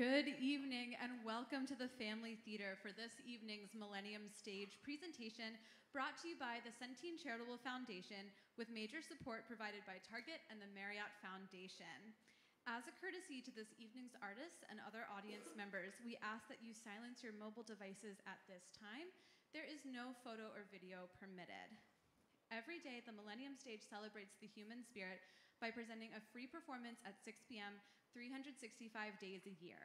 Good evening and welcome to the Family Theater for this evening's Millennium Stage presentation, brought to you by the Centene Charitable Foundation with major support provided by Target and the Marriott Foundation. As a courtesy to this evening's artists and other audience members, we ask that you silence your mobile devices at this time. There is no photo or video permitted. Every day, the Millennium Stage celebrates the human spirit by presenting a free performance at 6 p.m. 365 days a year.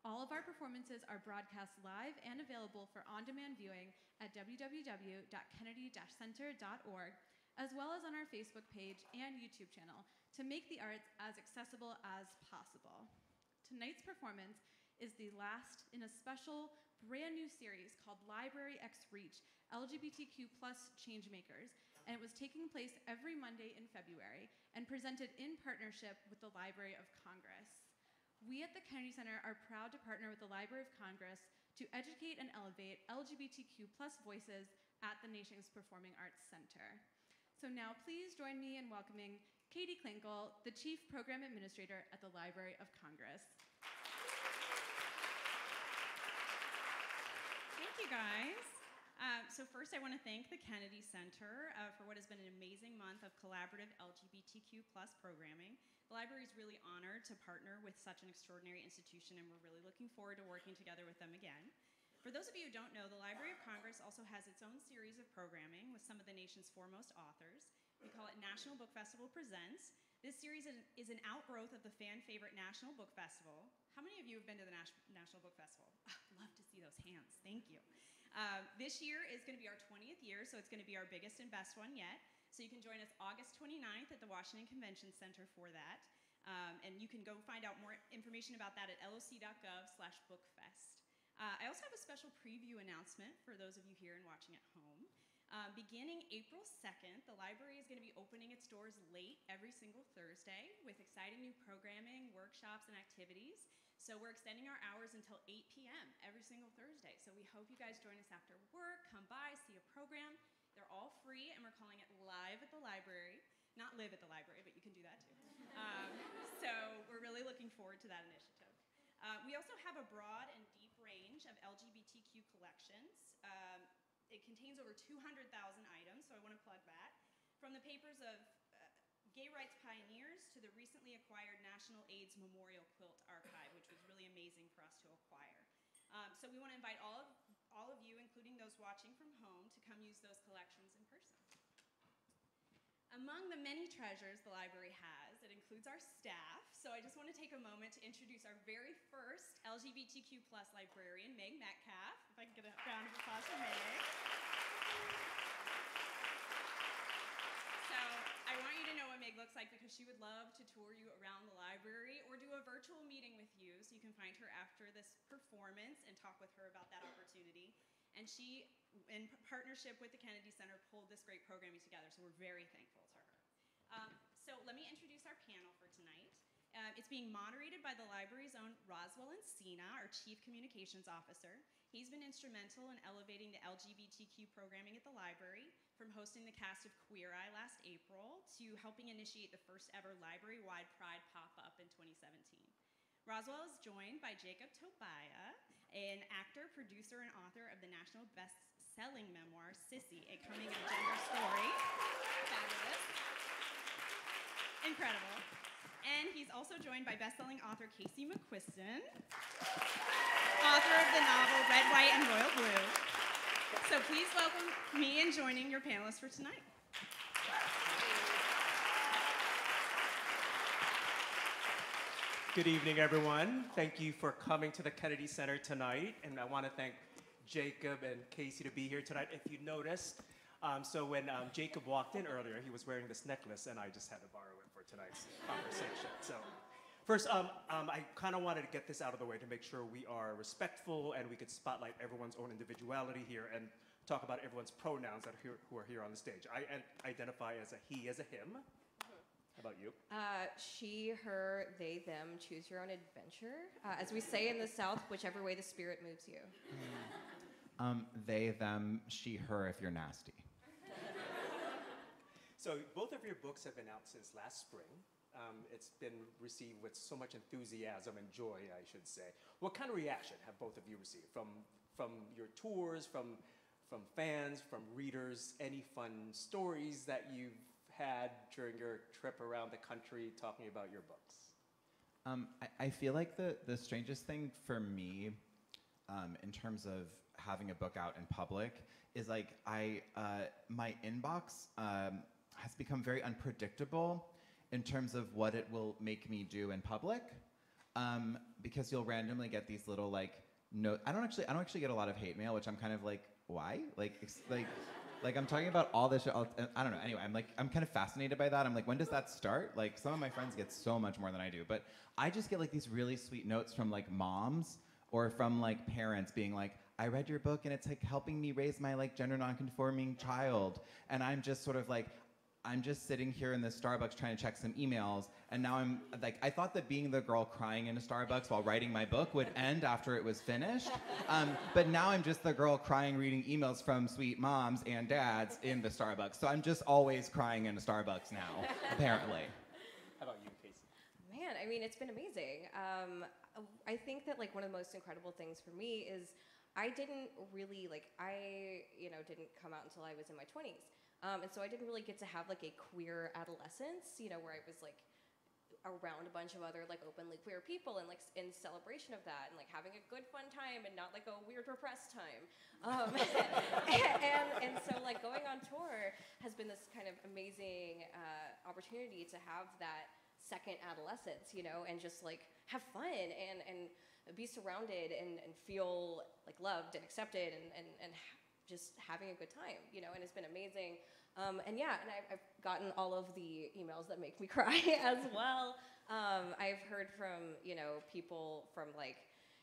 All of our performances are broadcast live and available for on-demand viewing at www.kennedy-center.org, as well as on our Facebook page and YouTube channel, to make the arts as accessible as possible. Tonight's performance is the last in a special brand new series called Library X Reach, LGBTQ+ Changemakers, and it was taking place every Monday in February and presented in partnership with the Library of Congress. We at the Kennedy Center are proud to partner with the Library of Congress to educate and elevate LGBTQ+ voices at the nation's Performing Arts Center. So now please join me in welcoming Katie Klinkel, the Chief Program Administrator at the Library of Congress. Thank you guys. So first I want to thank the Kennedy Center for what has been an amazing month of collaborative LGBTQ+ programming. The library is really honored to partner with such an extraordinary institution, and we're really looking forward to working together with them again. For those of you who don't know, the Library of Congress also has its own series of programming with some of the nation's foremost authors. We call it National Book Festival Presents. This series is an outgrowth of the fan favorite National Book Festival. How many of you have been to the National Book Festival? Oh, love to see those hands, thank you. This year is gonna be our 20th year, so it's gonna be our biggest and best one yet. So you can join us August 29th at the Washington Convention Center for that. And you can go find out more information about that at loc.gov/bookfest. I also have a special preview announcement for those of you here and watching at home. Beginning April 2nd, the library is going to be opening its doors late every single Thursday with exciting new programming, workshops, and activities. So we're extending our hours until 8 p.m. every single Thursday. So we hope you guys join us after work, come by, see a program. They're all free, and we're calling it Live at the Library. Not Live at the Library, but you can do that too. So we're really looking forward to that initiative. We also have a broad and deep range of LGBTQ collections. It contains over 200,000 items, so I want to plug that. From the papers of gay rights pioneers to the recently acquired National AIDS Memorial Quilt Archive, which was really amazing for us to acquire. So we want to invite all of you, including those watching from home, to come use those collections in person. Among the many treasures the library has, it includes our staff, so I just want to take a moment to introduce our very first LGBTQ+ librarian, Meg Metcalf. If I can get a round of applause for Meg. So I want you to know what Meg looks like, because she would love to tour you around the library or do a virtual meeting with you, so you can find her after this performance and talk with her about that opportunity. And she, in partnership with the Kennedy Center, pulled this great programming together, so we're very thankful to her. So let me introduce our panel for tonight. It's being moderated by the library's own Roswell Encina, our Chief Communications Officer. He's been instrumental in elevating the LGBTQ programming at the library, from hosting the cast of Queer Eye last April to helping initiate the first ever library-wide Pride pop-up in 2017. Roswell is joined by Jacob Tobia, an actor, producer, and author of the national best-selling memoir, Sissy: A Coming-of-Gender Story. Fabulous. Incredible. And he's also joined by best-selling author Casey McQuiston, author of the novel Red, White and Royal Blue. So please welcome me in joining your panelists for tonight. Good evening, everyone. Thank you for coming to the Kennedy Center tonight, and I want to thank Jacob and Casey to be here tonight. If you noticed, when Jacob walked in earlier, he was wearing this necklace, and I just had to borrow it for tonight's conversation. So, first, I kind of wanted to get this out of the way to make sure we are respectful and we could spotlight everyone's own individuality here and talk about everyone's pronouns that are here, who are here on the stage. I identify as a he, as a him. How about you? She, her, they, them, choose your own adventure. As we say in the South, whichever way the spirit moves you. They, them, she, her, if you're nasty. So both of your books have been out since last spring. It's been received with so much enthusiasm and joy, I should say. What kind of reaction have both of you received from your tours, from fans, from readers? Any fun stories that you've had during your trip around the country talking about your books? I feel like the strangest thing for me in terms of having a book out in public is like my inbox has become very unpredictable in terms of what it will make me do in public, because you'll randomly get these little like no. I don't actually get a lot of hate mail, which I'm kind of like, why? Like I'm talking about all this shit. I don't know. Anyway, I'm kind of fascinated by that. I'm like, when does that start? Like, some of my friends get so much more than I do, but I just get like these really sweet notes from like moms or from like parents being like, I read your book and it's like helping me raise my like gender nonconforming child, and I'm just sort of like, I'm just sitting here in this Starbucks trying to check some emails, and now I'm like, I thought that being the girl crying in a Starbucks while writing my book would end after it was finished, but now I'm just the girl crying reading emails from sweet moms and dads in the Starbucks. So I'm just always crying in a Starbucks now, apparently. How about you, Casey? Man, I mean, it's been amazing. I think that like one of the most incredible things for me is I didn't really like, didn't come out until I was in my 20s. And so I didn't really get to have like a queer adolescence, you know, where I was like around a bunch of other like openly queer people and like in celebration of that and like having a good fun time and not like a weird repressed time. And so like going on tour has been this kind of amazing opportunity to have that second adolescence, you know, and just like have fun and be surrounded and feel like loved and accepted and just having a good time, you know, and it's been amazing. And yeah, and I've gotten all of the emails that make me cry as well. I've heard from, you know, people from like,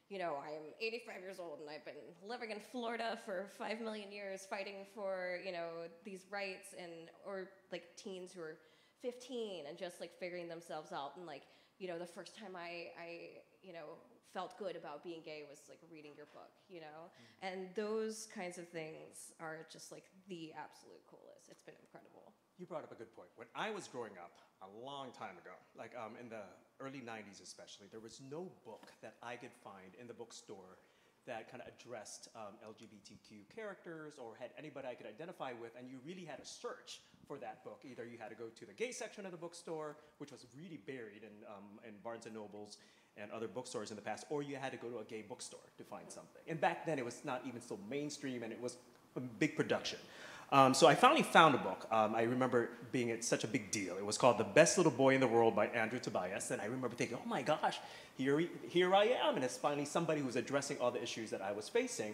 you know, I am 85 years old and I've been living in Florida for 5 million years fighting for, you know, these rights, and, or like teens who are 15 and just like figuring themselves out. And like, you know, the first time I you know, felt good about being gay was like reading your book, you know? And those kinds of things are just like the absolute coolest. It's been incredible. You brought up a good point. When I was growing up, a long time ago, like in the early 90s especially, there was no book that I could find in the bookstore that kind of addressed LGBTQ characters or had anybody I could identify with, and you really had to search for that book. Either you had to go to the gay section of the bookstore, which was really buried in Barnes and Nobles and other bookstores in the past, or you had to go to a gay bookstore to find something. And back then it was not even so mainstream, and it was a big production. So I finally found a book. I remember being at such a big deal. It was called The Best Little Boy in the World by Andrew Tobias, and I remember thinking, oh my gosh, here I am, and it's finally somebody who's addressing all the issues that I was facing.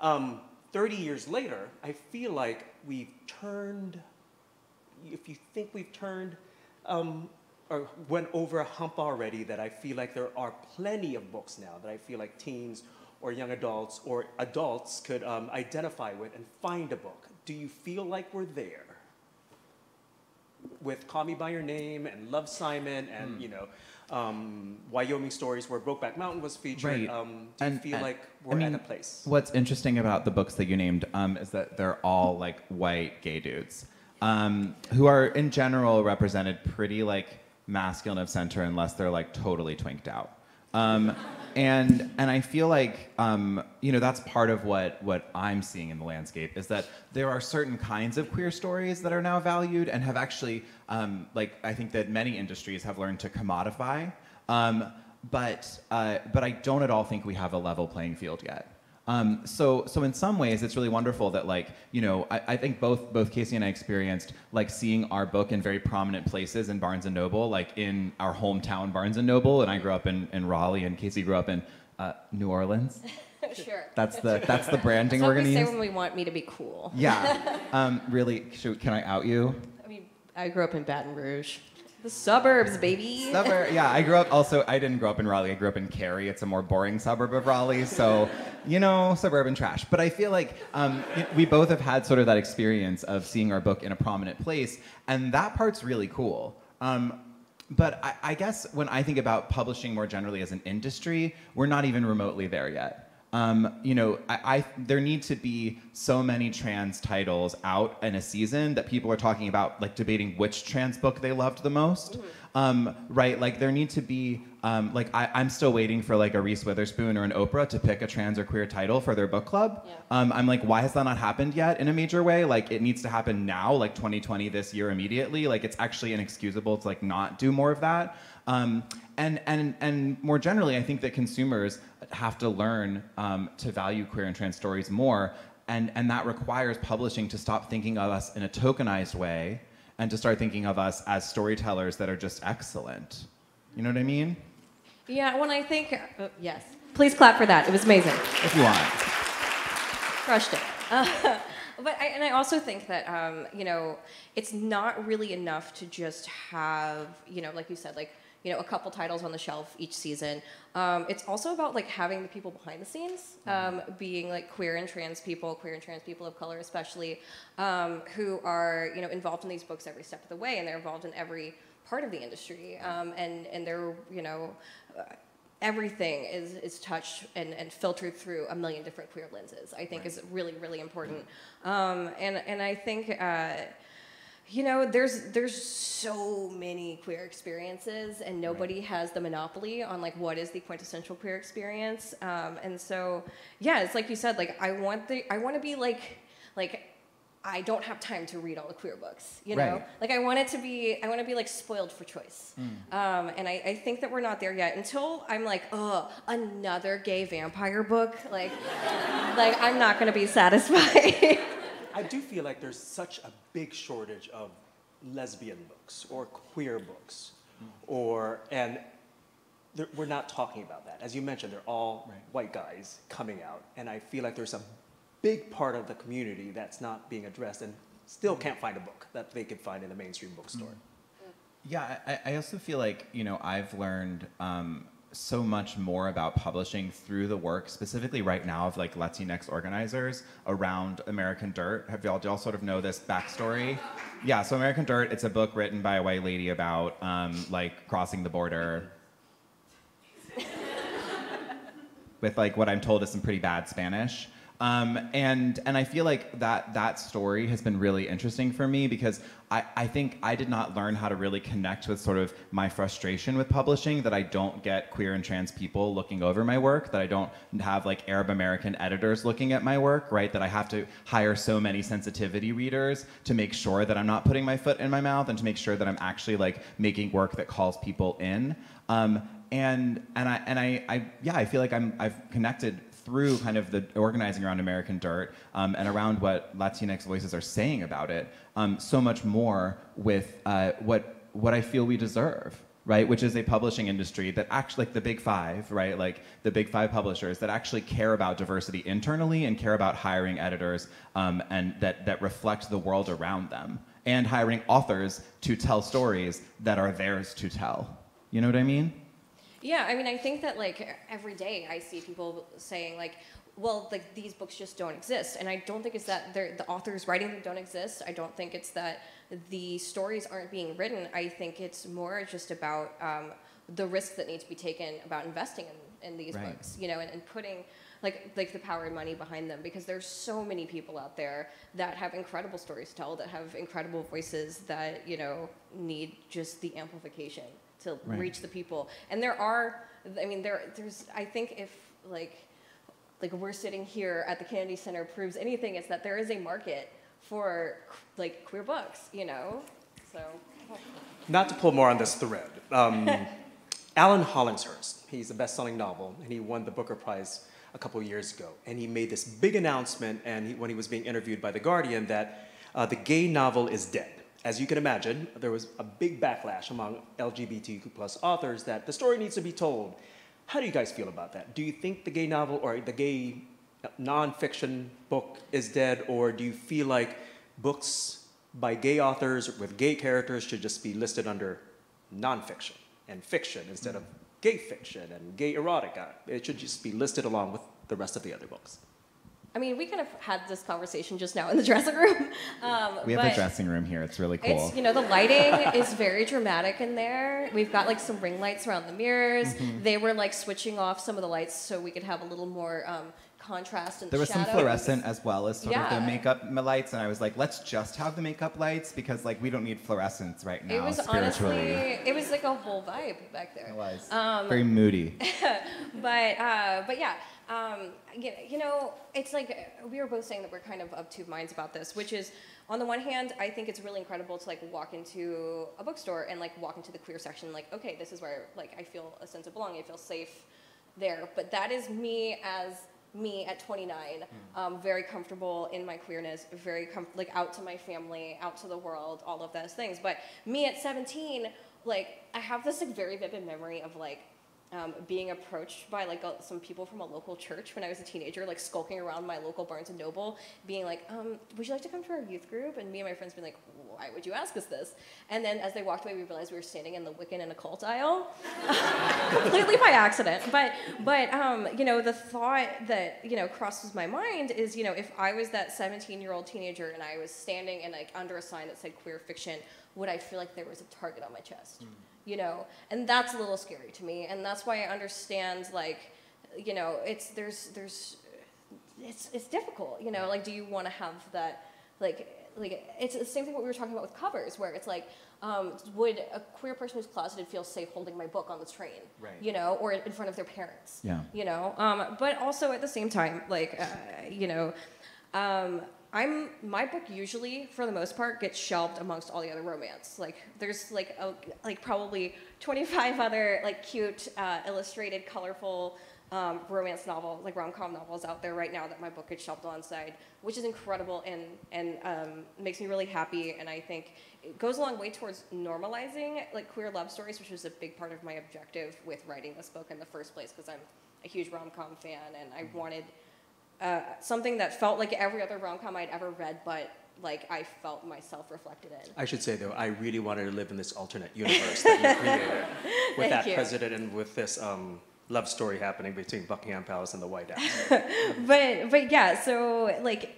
30 years later, I feel like we've turned, if you think we've turned, or went over a hump already, that I feel like there are plenty of books now that I feel like teens or young adults or adults could identify with and find a book. Do you feel like we're there? With Call Me By Your Name and Love, Simon, and you know, Wyoming Stories, where Brokeback Mountain was featured. Right. Do you feel like we're at a place? What's interesting about the books that you named is that they're all like white gay dudes who are in general represented pretty like masculine of center, unless they're like totally twinked out. And I feel like, you know, that's part of what I'm seeing in the landscape, is that there are certain kinds of queer stories that are now valued and have actually, like, I think that many industries have learned to commodify. But I don't at all think we have a level playing field yet. So in some ways, it's really wonderful that, like, you know, I think both Casey and I experienced, like, seeing our book in very prominent places in Barnes and Noble, like in our hometown Barnes and Noble, and I grew up in Raleigh, and Casey grew up in New Orleans. Sure. That's the branding we're gonna use. That's what we say when we want me to be cool. Yeah. Really? Can I out you? I mean, I grew up in Baton Rouge. The suburbs, baby. Yeah, I grew up also, I didn't grow up in Raleigh. I grew up in Cary. It's a more boring suburb of Raleigh. So, you know, suburban trash. But I feel like we both have had sort of that experience of seeing our book in a prominent place. And that part's really cool. But I guess when I think about publishing more generally as an industry, we're not even remotely there yet. There need to be so many trans titles out in a season that people are talking about, like, debating which trans book they loved the most. Right? Like, there need to be, I'm still waiting for, like, a Reese Witherspoon or an Oprah to pick a trans or queer title for their book club. Yeah. I'm like, why has that not happened yet in a major way? Like, it needs to happen now, like, 2020, this year, immediately. Like, it's actually inexcusable to, like, not do more of that. And more generally, I think that consumers have to learn to value queer and trans stories more, and that requires publishing to stop thinking of us in a tokenized way and to start thinking of us as storytellers that are just excellent. You know what I mean? Yeah, when I think... Oh, yes. Please clap for that. It was amazing. If you want. Crushed it. But I also think that, it's not really enough to just have, like you said, like, a couple titles on the shelf each season. It's also about, like, having the people behind the scenes, being, like, queer and trans people of color especially, who are, involved in these books every step of the way, and they're involved in every part of the industry, and they're, everything is touched and filtered through a million different queer lenses, I think, right, is really, really important. And I think... there's so many queer experiences, and nobody right. has the monopoly on, like, what is the quintessential queer experience. And so, yeah, it's like you said, like, I want to be like I don't have time to read all the queer books, right. Like, I want to be like spoiled for choice. And I think that we're not there yet until I'm like, oh, another gay vampire book. Like, like, I'm not going to be satisfied. I do feel like there's such a big shortage of lesbian books or queer books, we're not talking about that. As you mentioned, they're all right. white guys coming out, and I feel like there's a big part of the community that's not being addressed and still can't find a book that they could find in the mainstream bookstore. Yeah, I also feel like, I've learned so much more about publishing through the work, specifically right now, of, like, Latinx organizers around American Dirt. Have y'all sort of know this backstory? Yeah, so American Dirt, it's a book written by a white lady about like, crossing the border with, like, what I'm told is some pretty bad Spanish. And I feel like that story has been really interesting for me, because I think I did not learn how to really connect with sort of my frustration with publishing, that I don't get queer and trans people looking over my work, that I don't have, like, Arab American editors looking at my work, right? That I have to hire so many sensitivity readers to make sure that I'm not putting my foot in my mouth and to make sure that I'm actually, like, making work that calls people in. I feel like I've connected through kind of the organizing around American Dirt and around what Latinx voices are saying about it, so much more with what I feel we deserve, right? Which is a publishing industry that actually, like the Big Five, right? Like the Big Five publishers that actually care about diversity internally and care about hiring editors and that reflect the world around them, and hiring authors to tell stories that are theirs to tell. You know what I mean? Yeah, I mean, I think that, like, every day I see people saying, like, well, like, these books just don't exist. And I don't think it's that the authors writing them don't exist. I don't think it's that the stories aren't being written. I think it's more just about the risks that need to be taken about investing in these right. books, and putting... Like the power and money behind them, because there's so many people out there that have incredible stories to tell, that have incredible voices that, need just the amplification to right. reach the people. And there's, I think, if like we're sitting here at the Kennedy Center proves anything, it's that there is a market for, like, queer books, so. Not to pull more on this thread, Alan Hollingshurst, he's a best-selling novel, and he won the Booker Prize a couple years ago, and he made this big announcement when he was being interviewed by The Guardian that the gay novel is dead. As you can imagine, there was a big backlash among LGBTQ plus authors that the story needs to be told. How do you guys feel about that? Do you think the gay novel or the gay nonfiction book is dead, or do you feel like books by gay authors with gay characters should just be listed under nonfiction and fiction instead of gay fiction and gay erotica? It should just be listed along with the rest of the other books. I mean, we kind of had this conversation just now in the dressing room. We have a dressing room here. It's really cool. It's, you know, the lighting is very dramatic in there. We've got, like, some ring lights around the mirrors. Mm-hmm. They were, like, switching off some of the lights so we could have a little more contrast and shadows. There was some fluorescent as well as sort of the makeup lights, and I was like, let's just have the makeup lights because, like, we don't need fluorescence right now. It was honestly, it was like a whole vibe back there. It was very moody. But yeah. You know, it's like we were both saying that we're kind of of two minds about this, which is, on the one hand, I think it's really incredible to, like, walk into a bookstore and, like, walk into the queer section, like, okay, this is where, like, I feel a sense of belonging, I feel safe there. But that is me as me at 29, very comfortable in my queerness, very like, out to my family, out to the world, all of those things. But me at 17, like, I have this, like, very vivid memory of, like, being approached by, like, some people from a local church when I was a teenager, like, skulking around my local Barnes & Noble, being like, would you like to come to our youth group? And me and my friends being like, why would you ask us this? And then as they walked away, we realized we were standing in the Wiccan and occult aisle, completely by accident. But you know, the thought that, you know, crosses my mind is, you know, if I was that 17-year-old teenager and I was standing in, like, under a sign that said queer fiction, would I feel like there was a target on my chest? Mm. You know, and that's a little scary to me, and that's why I understand, like, you know, it's difficult, you know, like, do you want to have that, like, it's the same thing what we were talking about with covers, where it's like, would a queer person who's closeted feel safe holding my book on the train, right, you know, or in front of their parents, yeah, you know, but also at the same time, like, you know, my book usually, for the most part, gets shelved amongst all the other romance. Like, there's, like, probably 25 other, like, cute, illustrated, colorful romance novels, like, rom-com novels out there right now that my book gets shelved alongside, which is incredible and makes me really happy. And I think it goes a long way towards normalizing, like, queer love stories, which was a big part of my objective with writing this book in the first place, because I'm a huge rom-com fan, and I wanted something that felt like every other rom-com I'd ever read, but, like, I felt myself reflected in. I should say, though, I really wanted to live in this alternate universe that you created with that president and with this love story happening between Buckingham Palace and the White House. But yeah, so, like,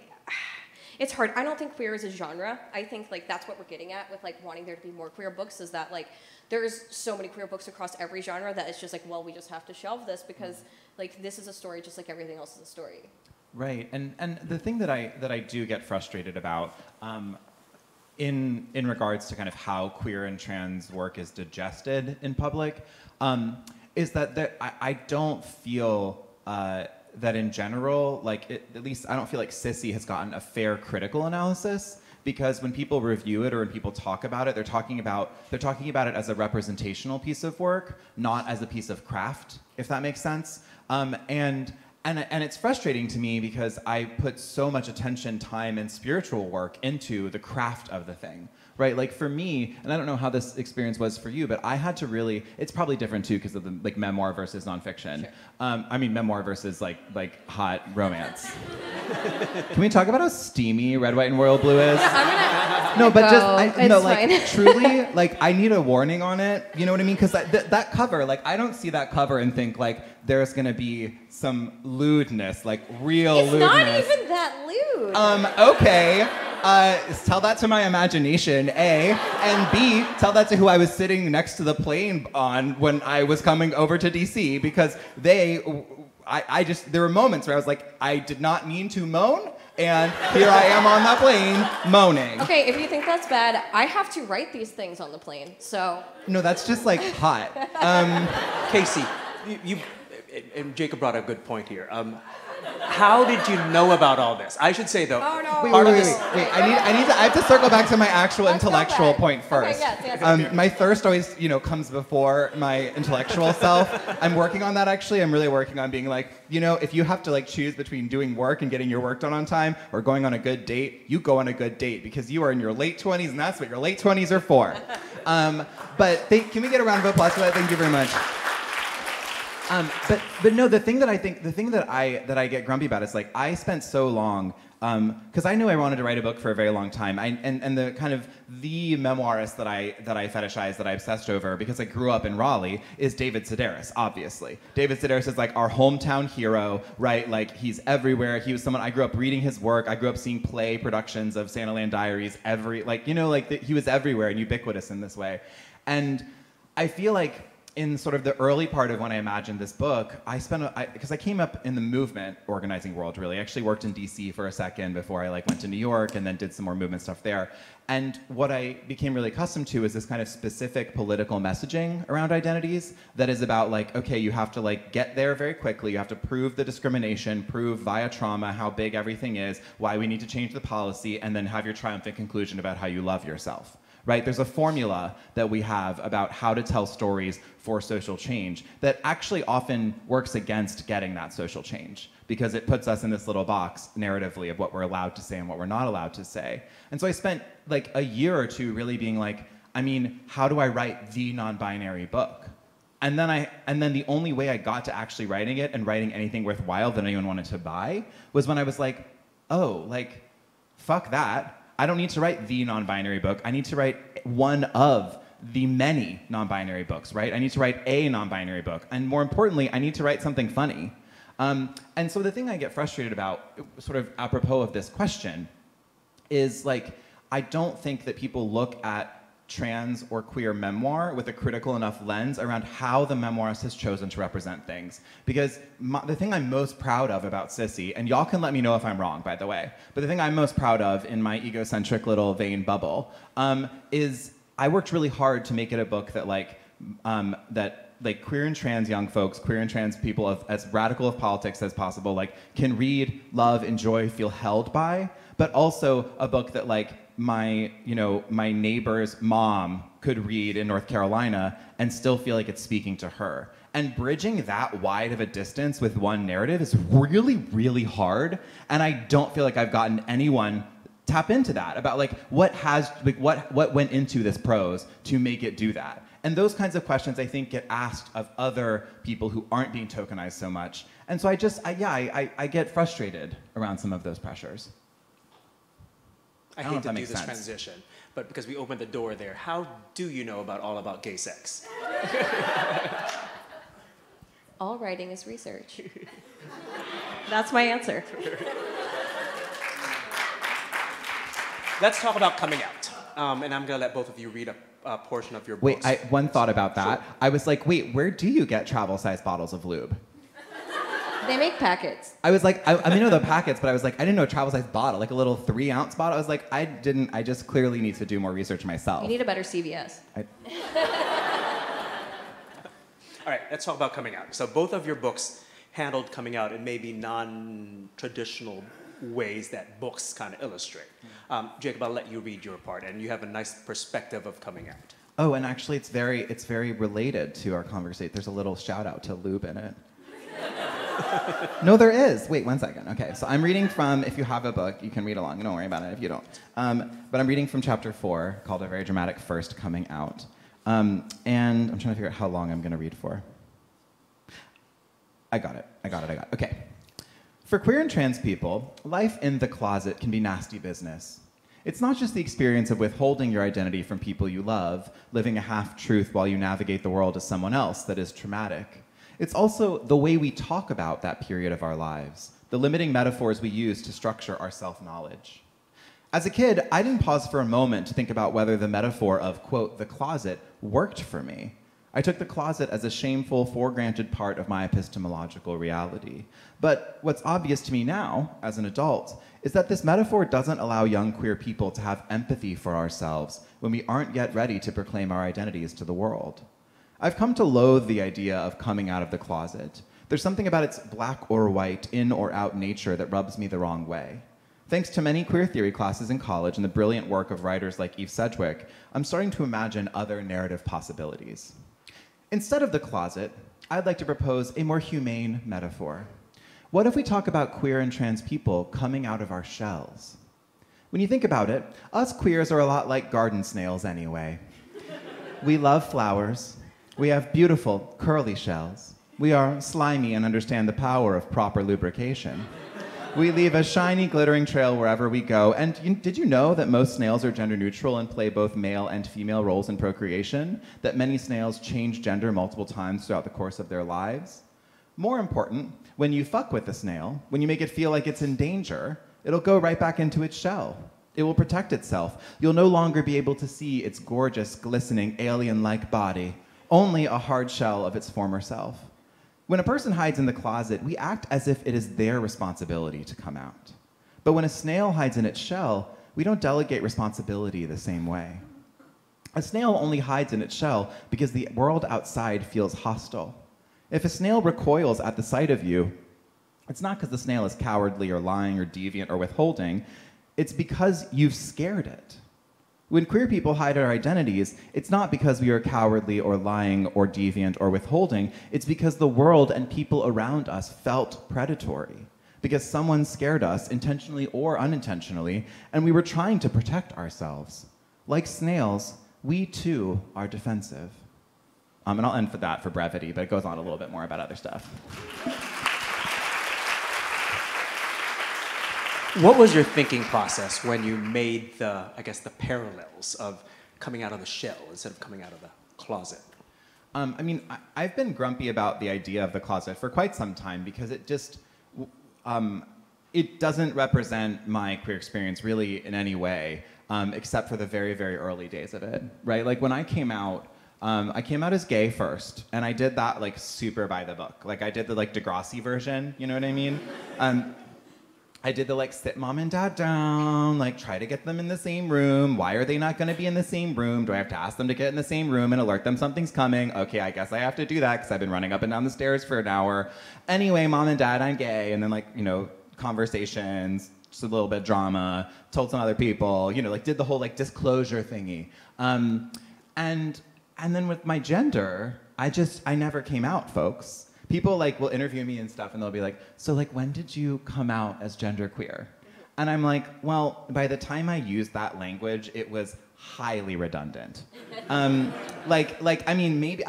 it's hard. I don't think queer is a genre. I think, like, that's what we're getting at with, like, wanting there to be more queer books, is that, like, there's so many queer books across every genre that it's just like, well, we just have to shelve this because, like, this is a story just like everything else is a story. Right, and the thing that I do get frustrated about, in regards to kind of how queer and trans work is digested in public, is that I don't feel that in general, like, at least I don't feel like Sissy has gotten a fair critical analysis, because when people review it or when people talk about it, they're talking about it as a representational piece of work, not as a piece of craft, if that makes sense, And it's frustrating to me because I put so much attention, time, and spiritual work into the craft of the thing, right? Like, for me, and I don't know how this experience was for you, but I had to really, it's probably different too because of the, like, memoir versus nonfiction. Sure. I mean, memoir versus like hot romance. Can we talk about how steamy Red, White and Royal Blue is? Truly, like, I need a warning on it. You know what I mean? Because that cover, like, I don't see that cover and think, like, there's gonna be some lewdness, like, real lewdness. It's not even that lewd. Okay. Tell that to my imagination, A, and B, tell that to who I was sitting next to the plane on when I was coming over to DC, because there were moments where I was like, I did not mean to moan, and here I am on that plane moaning. Okay, if you think that's bad, I have to write these things on the plane, so. No, that's just, like, hot. Casey, you and Jacob brought up a good point here. How did you know about all this? I should say, though, wait. I have to circle back to my actual intellectual point first. Okay, yes. My thirst always, you know, comes before my intellectual self. I'm working on that, actually. I'm really working on being like, you know, if you have to, like, choose between doing work and getting your work done on time or going on a good date, you go on a good date because you are in your late 20s, and that's what your late 20s are for. But can we get a round of applause for that? Thank you very much. But no, the thing that I get grumpy about is like I spent so long because I knew I wanted to write a book for a very long time. And the kind of the memoirist that I fetishize, that I obsessed over because I grew up in Raleigh is David Sedaris, obviously. David Sedaris is like our hometown hero, right? Like he's everywhere. He was someone, I grew up reading his work. I grew up seeing play productions of Santa Land Diaries, he was everywhere and ubiquitous in this way. And I feel like in sort of the early part of when I imagined this book, because I came up in the movement organizing world, really. I actually worked in DC for a second before I went to New York and then did some more movement stuff there. And what I became really accustomed to is this kind of specific political messaging around identities that is about okay, you have to get there very quickly. You have to prove the discrimination, prove via trauma how big everything is, why we need to change the policy, and then have your triumphant conclusion about how you love yourself. Right? There's a formula that we have about how to tell stories for social change that actually often works against getting that social change because it puts us in this little box narratively of what we're allowed to say and what we're not allowed to say. And so I spent a year or two really being how do I write the non-binary book? And then the only way I got to actually writing it and writing anything worthwhile that anyone wanted to buy was when I was fuck that. I don't need to write the non-binary book. I need to write one of the many non-binary books, right? I need to write a non-binary book. And more importantly, I need to write something funny. And so the thing I get frustrated about, sort of apropos of this question, is I don't think that people look at trans or queer memoir with a critical enough lens around how the memoirist has chosen to represent things. Because the thing I'm most proud of about Sissy, and y'all can let me know if I'm wrong, by the way, but the thing I'm most proud of in my egocentric little vain bubble is I worked really hard to make it a book that queer and trans young folks, queer and trans people as radical of politics as possible, can read, love, enjoy, feel held by, but also a book that my neighbor's mom could read in North Carolina and still feel like it's speaking to her. And bridging that wide of a distance with one narrative is really, really hard. And I don't feel like I've gotten anyone tap into that about what went into this prose to make it do that. And those kinds of questions I think get asked of other people who aren't being tokenized so much. And so I get frustrated around some of those pressures. I hate to do this transition, but because we opened the door there, how do you know all about gay sex? All writing is research. That's my answer. Let's talk about coming out. And I'm going to let both of you read a portion of your books. Wait, one thought about that. Sure. I was wait, where do you get travel-sized bottles of lube? They make packets. I was I know the packets, but I was I didn't know a travel-sized bottle, a little 3-ounce bottle. I was I just clearly need to do more research myself. You need a better CVS. All right, let's talk about coming out. So both of your books handled coming out in maybe non-traditional ways that books kind of illustrate. Jacob, I'll let you read your part, and you have a nice perspective of coming out. Oh, and actually it's very related to our conversation. There's a little shout-out to lube in it. No, there is. Wait, one second. Okay, so I'm reading from, if you have a book, you can read along. Don't worry about it if you don't. But I'm reading from chapter 4, called A Very Dramatic First Coming Out. And I'm trying to figure out how long I'm going to read for. I got it. Okay. For queer and trans people, life in the closet can be nasty business. It's not just the experience of withholding your identity from people you love, living a half-truth while you navigate the world as someone else that is traumatic. It's also the way we talk about that period of our lives, the limiting metaphors we use to structure our self-knowledge. As a kid, I didn't pause for a moment to think about whether the metaphor of, quote, the closet worked for me. I took the closet as a shameful, foregranted part of my epistemological reality. But what's obvious to me now, as an adult, is that this metaphor doesn't allow young queer people to have empathy for ourselves when we aren't yet ready to proclaim our identities to the world. I've come to loathe the idea of coming out of the closet. There's something about its black or white, in or out nature that rubs me the wrong way. Thanks to many queer theory classes in college and the brilliant work of writers like Eve Sedgwick, I'm starting to imagine other narrative possibilities. Instead of the closet, I'd like to propose a more humane metaphor. What if we talk about queer and trans people coming out of our shells? When you think about it, us queers are a lot like garden snails anyway. We love flowers. We have beautiful, curly shells. We are slimy and understand the power of proper lubrication. We leave a shiny, glittering trail wherever we go. And did you know that most snails are gender neutral and play both male and female roles in procreation? That many snails change gender multiple times throughout the course of their lives? More important, when you fuck with the snail, when you make it feel like it's in danger, it'll go right back into its shell. It will protect itself. You'll no longer be able to see its gorgeous, glistening, alien-like body, only a hard shell of its former self. When a person hides in the closet, we act as if it is their responsibility to come out. But when a snail hides in its shell, we don't delegate responsibility the same way. A snail only hides in its shell because the world outside feels hostile. If a snail recoils at the sight of you, it's not because the snail is cowardly or lying or deviant or withholding. It's because you've scared it. When queer people hide our identities, it's not because we are cowardly or lying or deviant or withholding. It's because the world and people around us felt predatory, because someone scared us, intentionally or unintentionally, and we were trying to protect ourselves. Like snails, we too are defensive. And I'll end for that for brevity, but it goes on a little bit more about other stuff. What was your thinking process when you made the, I guess, the parallels of coming out of the shell instead of coming out of the closet? I've been grumpy about the idea of the closet for quite some time because it just, it doesn't represent my queer experience really in any way, except for the very, very early days of it, right? Like when I came out as gay first, and I did that like super by the book. Like I did the like Degrassi version, you know what I mean? I did the like sit mom and dad down, like try to get them in the same room. Why are they not gonna be in the same room? Do I have to ask them to get in the same room and alert them something's coming? Okay, I guess I have to do that because I've been running up and down the stairs for an hour. Anyway, mom and dad, I'm gay. And then like, you know, conversations, just a little bit of drama, told some other people, you know, like did the whole like disclosure thingy. And then with my gender, I never came out, folks. People like will interview me and stuff, and they'll be like, so like, when did you come out as genderqueer? And I'm like, well, by the time I used that language, it was highly redundant. Maybe I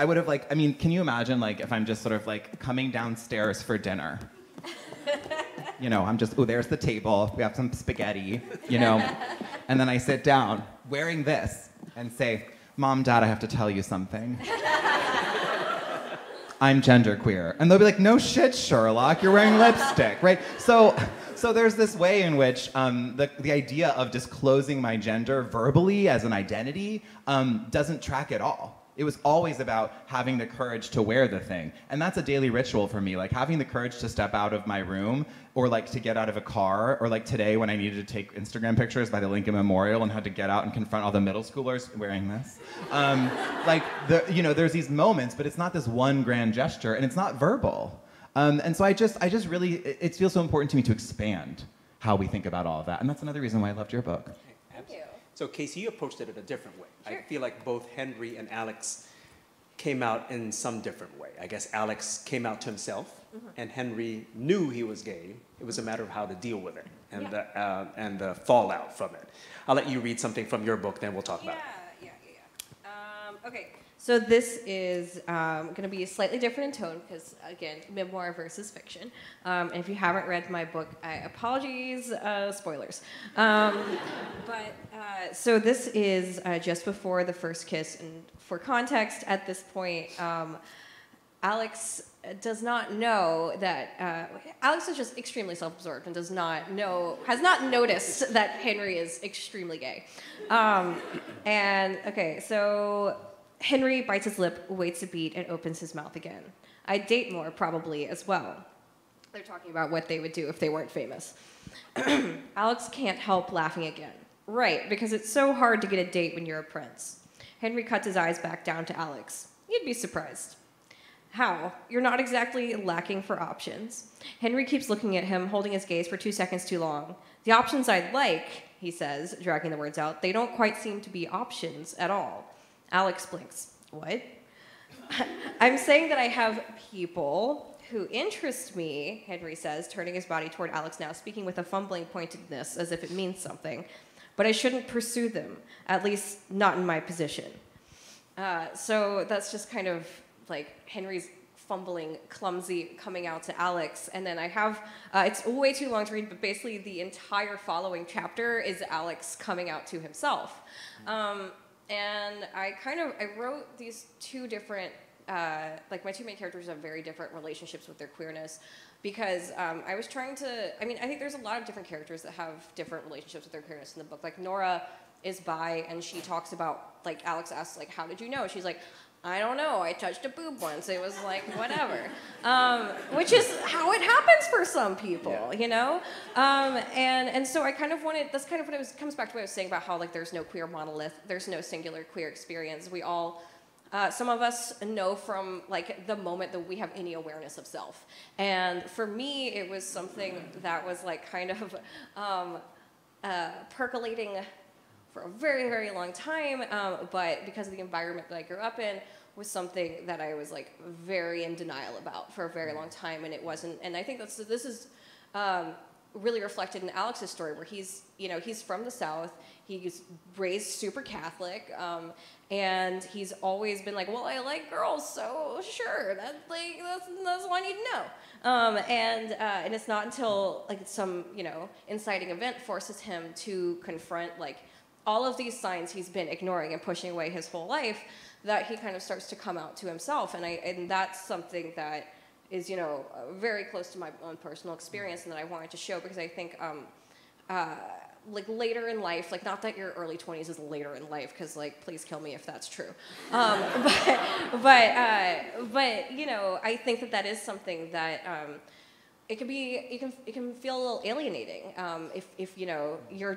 would have like, can you imagine like if I'm just sort of like coming downstairs for dinner? You know, I'm just, oh, there's the table. We have some spaghetti, you know? And then I sit down wearing this and say, Mom, Dad, I have to tell you something. I'm genderqueer. And they'll be like, no shit, Sherlock, you're wearing lipstick, right? So there's this way in which the idea of disclosing my gender verbally as an identity doesn't track at all. It was always about having the courage to wear the thing. And that's a daily ritual for me, like having the courage to step out of my room or like to get out of a car or like today when I needed to take Instagram pictures by the Lincoln Memorial and had to get out and confront all the middle schoolers wearing this. There's these moments, but it's not this one grand gesture and it's not verbal. And so it feels so important to me to expand how we think about all of that. And that's another reason why I loved your book. Thank you. So Casey, you approached it in a different way. Sure. I feel like both Henry and Alex came out in some different way. I guess Alex came out to himself, and Henry knew he was gay. It was a matter of how to deal with it and, the fallout from it. I'll let you read something from your book, then we'll talk about it. Okay, so this is gonna be slightly different in tone because, again, memoir versus fiction. And if you haven't read my book, apologies, spoilers. So this is just before the first kiss, and for context, at this point, Alex does not know that, Alex is just extremely self-absorbed and has not noticed that Henry is extremely gay. So Henry bites his lip, waits a beat, and opens his mouth again. I'd date more, probably, as well. They're talking about what they would do if they weren't famous. Alex can't help laughing again. Right, because it's so hard to get a date when you're a prince. Henry cuts his eyes back down to Alex. You'd be surprised. How? You're not exactly lacking for options. Henry keeps looking at him, holding his gaze for 2 seconds too long. The options I'd like, he says, dragging the words out, they don't quite seem to be options at all. Alex blinks. What? I'm saying that I have people who interest me, Henry says, turning his body toward Alex now, speaking with a fumbling pointedness as if it means something. But I shouldn't pursue them, at least not in my position. So that's just kind of like Henry's fumbling, clumsy coming out to Alex. And then I have, it's way too long to read, but basically the entire following chapter is Alex coming out to himself. And I wrote these two different, like my two main characters have very different relationships with their queerness, because I was trying to, I think there's a lot of different characters that have different relationships with their queerness in the book. Like Nora is bi, and she talks about, like, Alex asks, like, how did you know? She's like, I don't know, I touched a boob once. It was like, whatever. Which is how it happens for some people, you know? And so I kind of wanted, that's kind of what it was, comes back to what I was saying about how, like, there's no queer monolith, there's no singular queer experience. We all, some of us know from, like, the moment that we have any awareness of self. And for me, it was something that was, like, kind of percolating for a very, very long time, but because of the environment that I grew up in, was something that I was like very in denial about for a very long time, and it wasn't. And I think that's, this is really reflected in Alex's story, where he's, you know, he's from the South, he's raised super Catholic, and he's always been like, well, I like girls, so sure, that's all I need to know. And it's not until like some, you know, inciting event forces him to confront like all of these signs he's been ignoring and pushing away his whole life, that he kind of starts to come out to himself. And that's something that is, you know, very close to my own personal experience, and that I wanted to show, because I think like later in life, like not that your early 20s is later in life, because like please kill me if that's true. But you know, I think that that is something that it can be, it can feel a little alienating if you know you're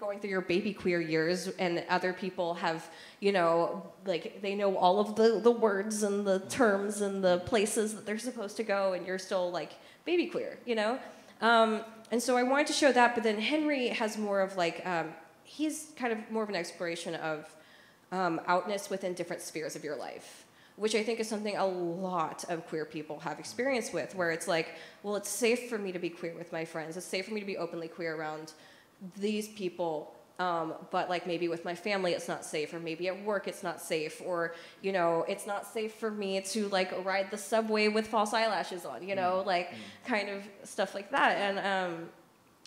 going through your baby queer years, and other people have, you know, like they know all of the words and the terms and the places that they're supposed to go, and you're still like baby queer, you know. And so I wanted to show that, but then Henry has more of like he's kind of more of an exploration of outness within different spheres of your life, which I think is something a lot of queer people have experience with, where it's like, well, it's safe for me to be queer with my friends, it's safe for me to be openly queer around these people, but like maybe with my family it's not safe, or maybe at work it's not safe, or, you know, it's not safe for me to like ride the subway with false eyelashes on, you know, like kind of stuff like that.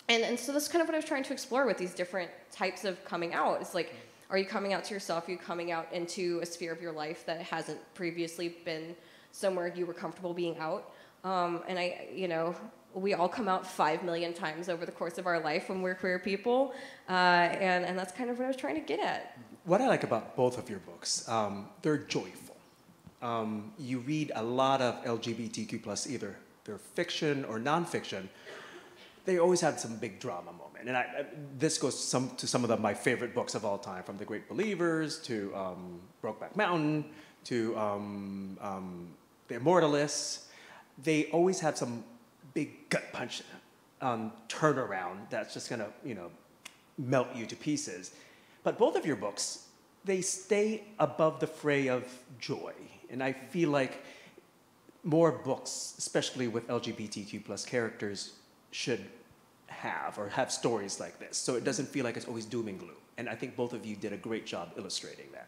And so that's kind of what I was trying to explore with these different types of coming out. It's like, are you coming out to yourself? Are you coming out into a sphere of your life that hasn't previously been somewhere you were comfortable being out? And I, you know, we all come out 5 million times over the course of our life when we're queer people. And that's kind of what I was trying to get at. What I like about both of your books, they're joyful. You read a lot of LGBTQ+, either they're fiction or nonfiction. They always had some big drama moment. And this goes to some of my favorite books of all time, from The Great Believers to Brokeback Mountain to The Immortalists. They always have some big gut punch turnaround that's just gonna, you know, melt you to pieces. But both of your books, they stay above the fray of joy. And I feel like more books, especially with LGBTQ+ characters, should have stories like this, so it doesn't feel like it's always doom and gloom. And I think both of you did a great job illustrating that.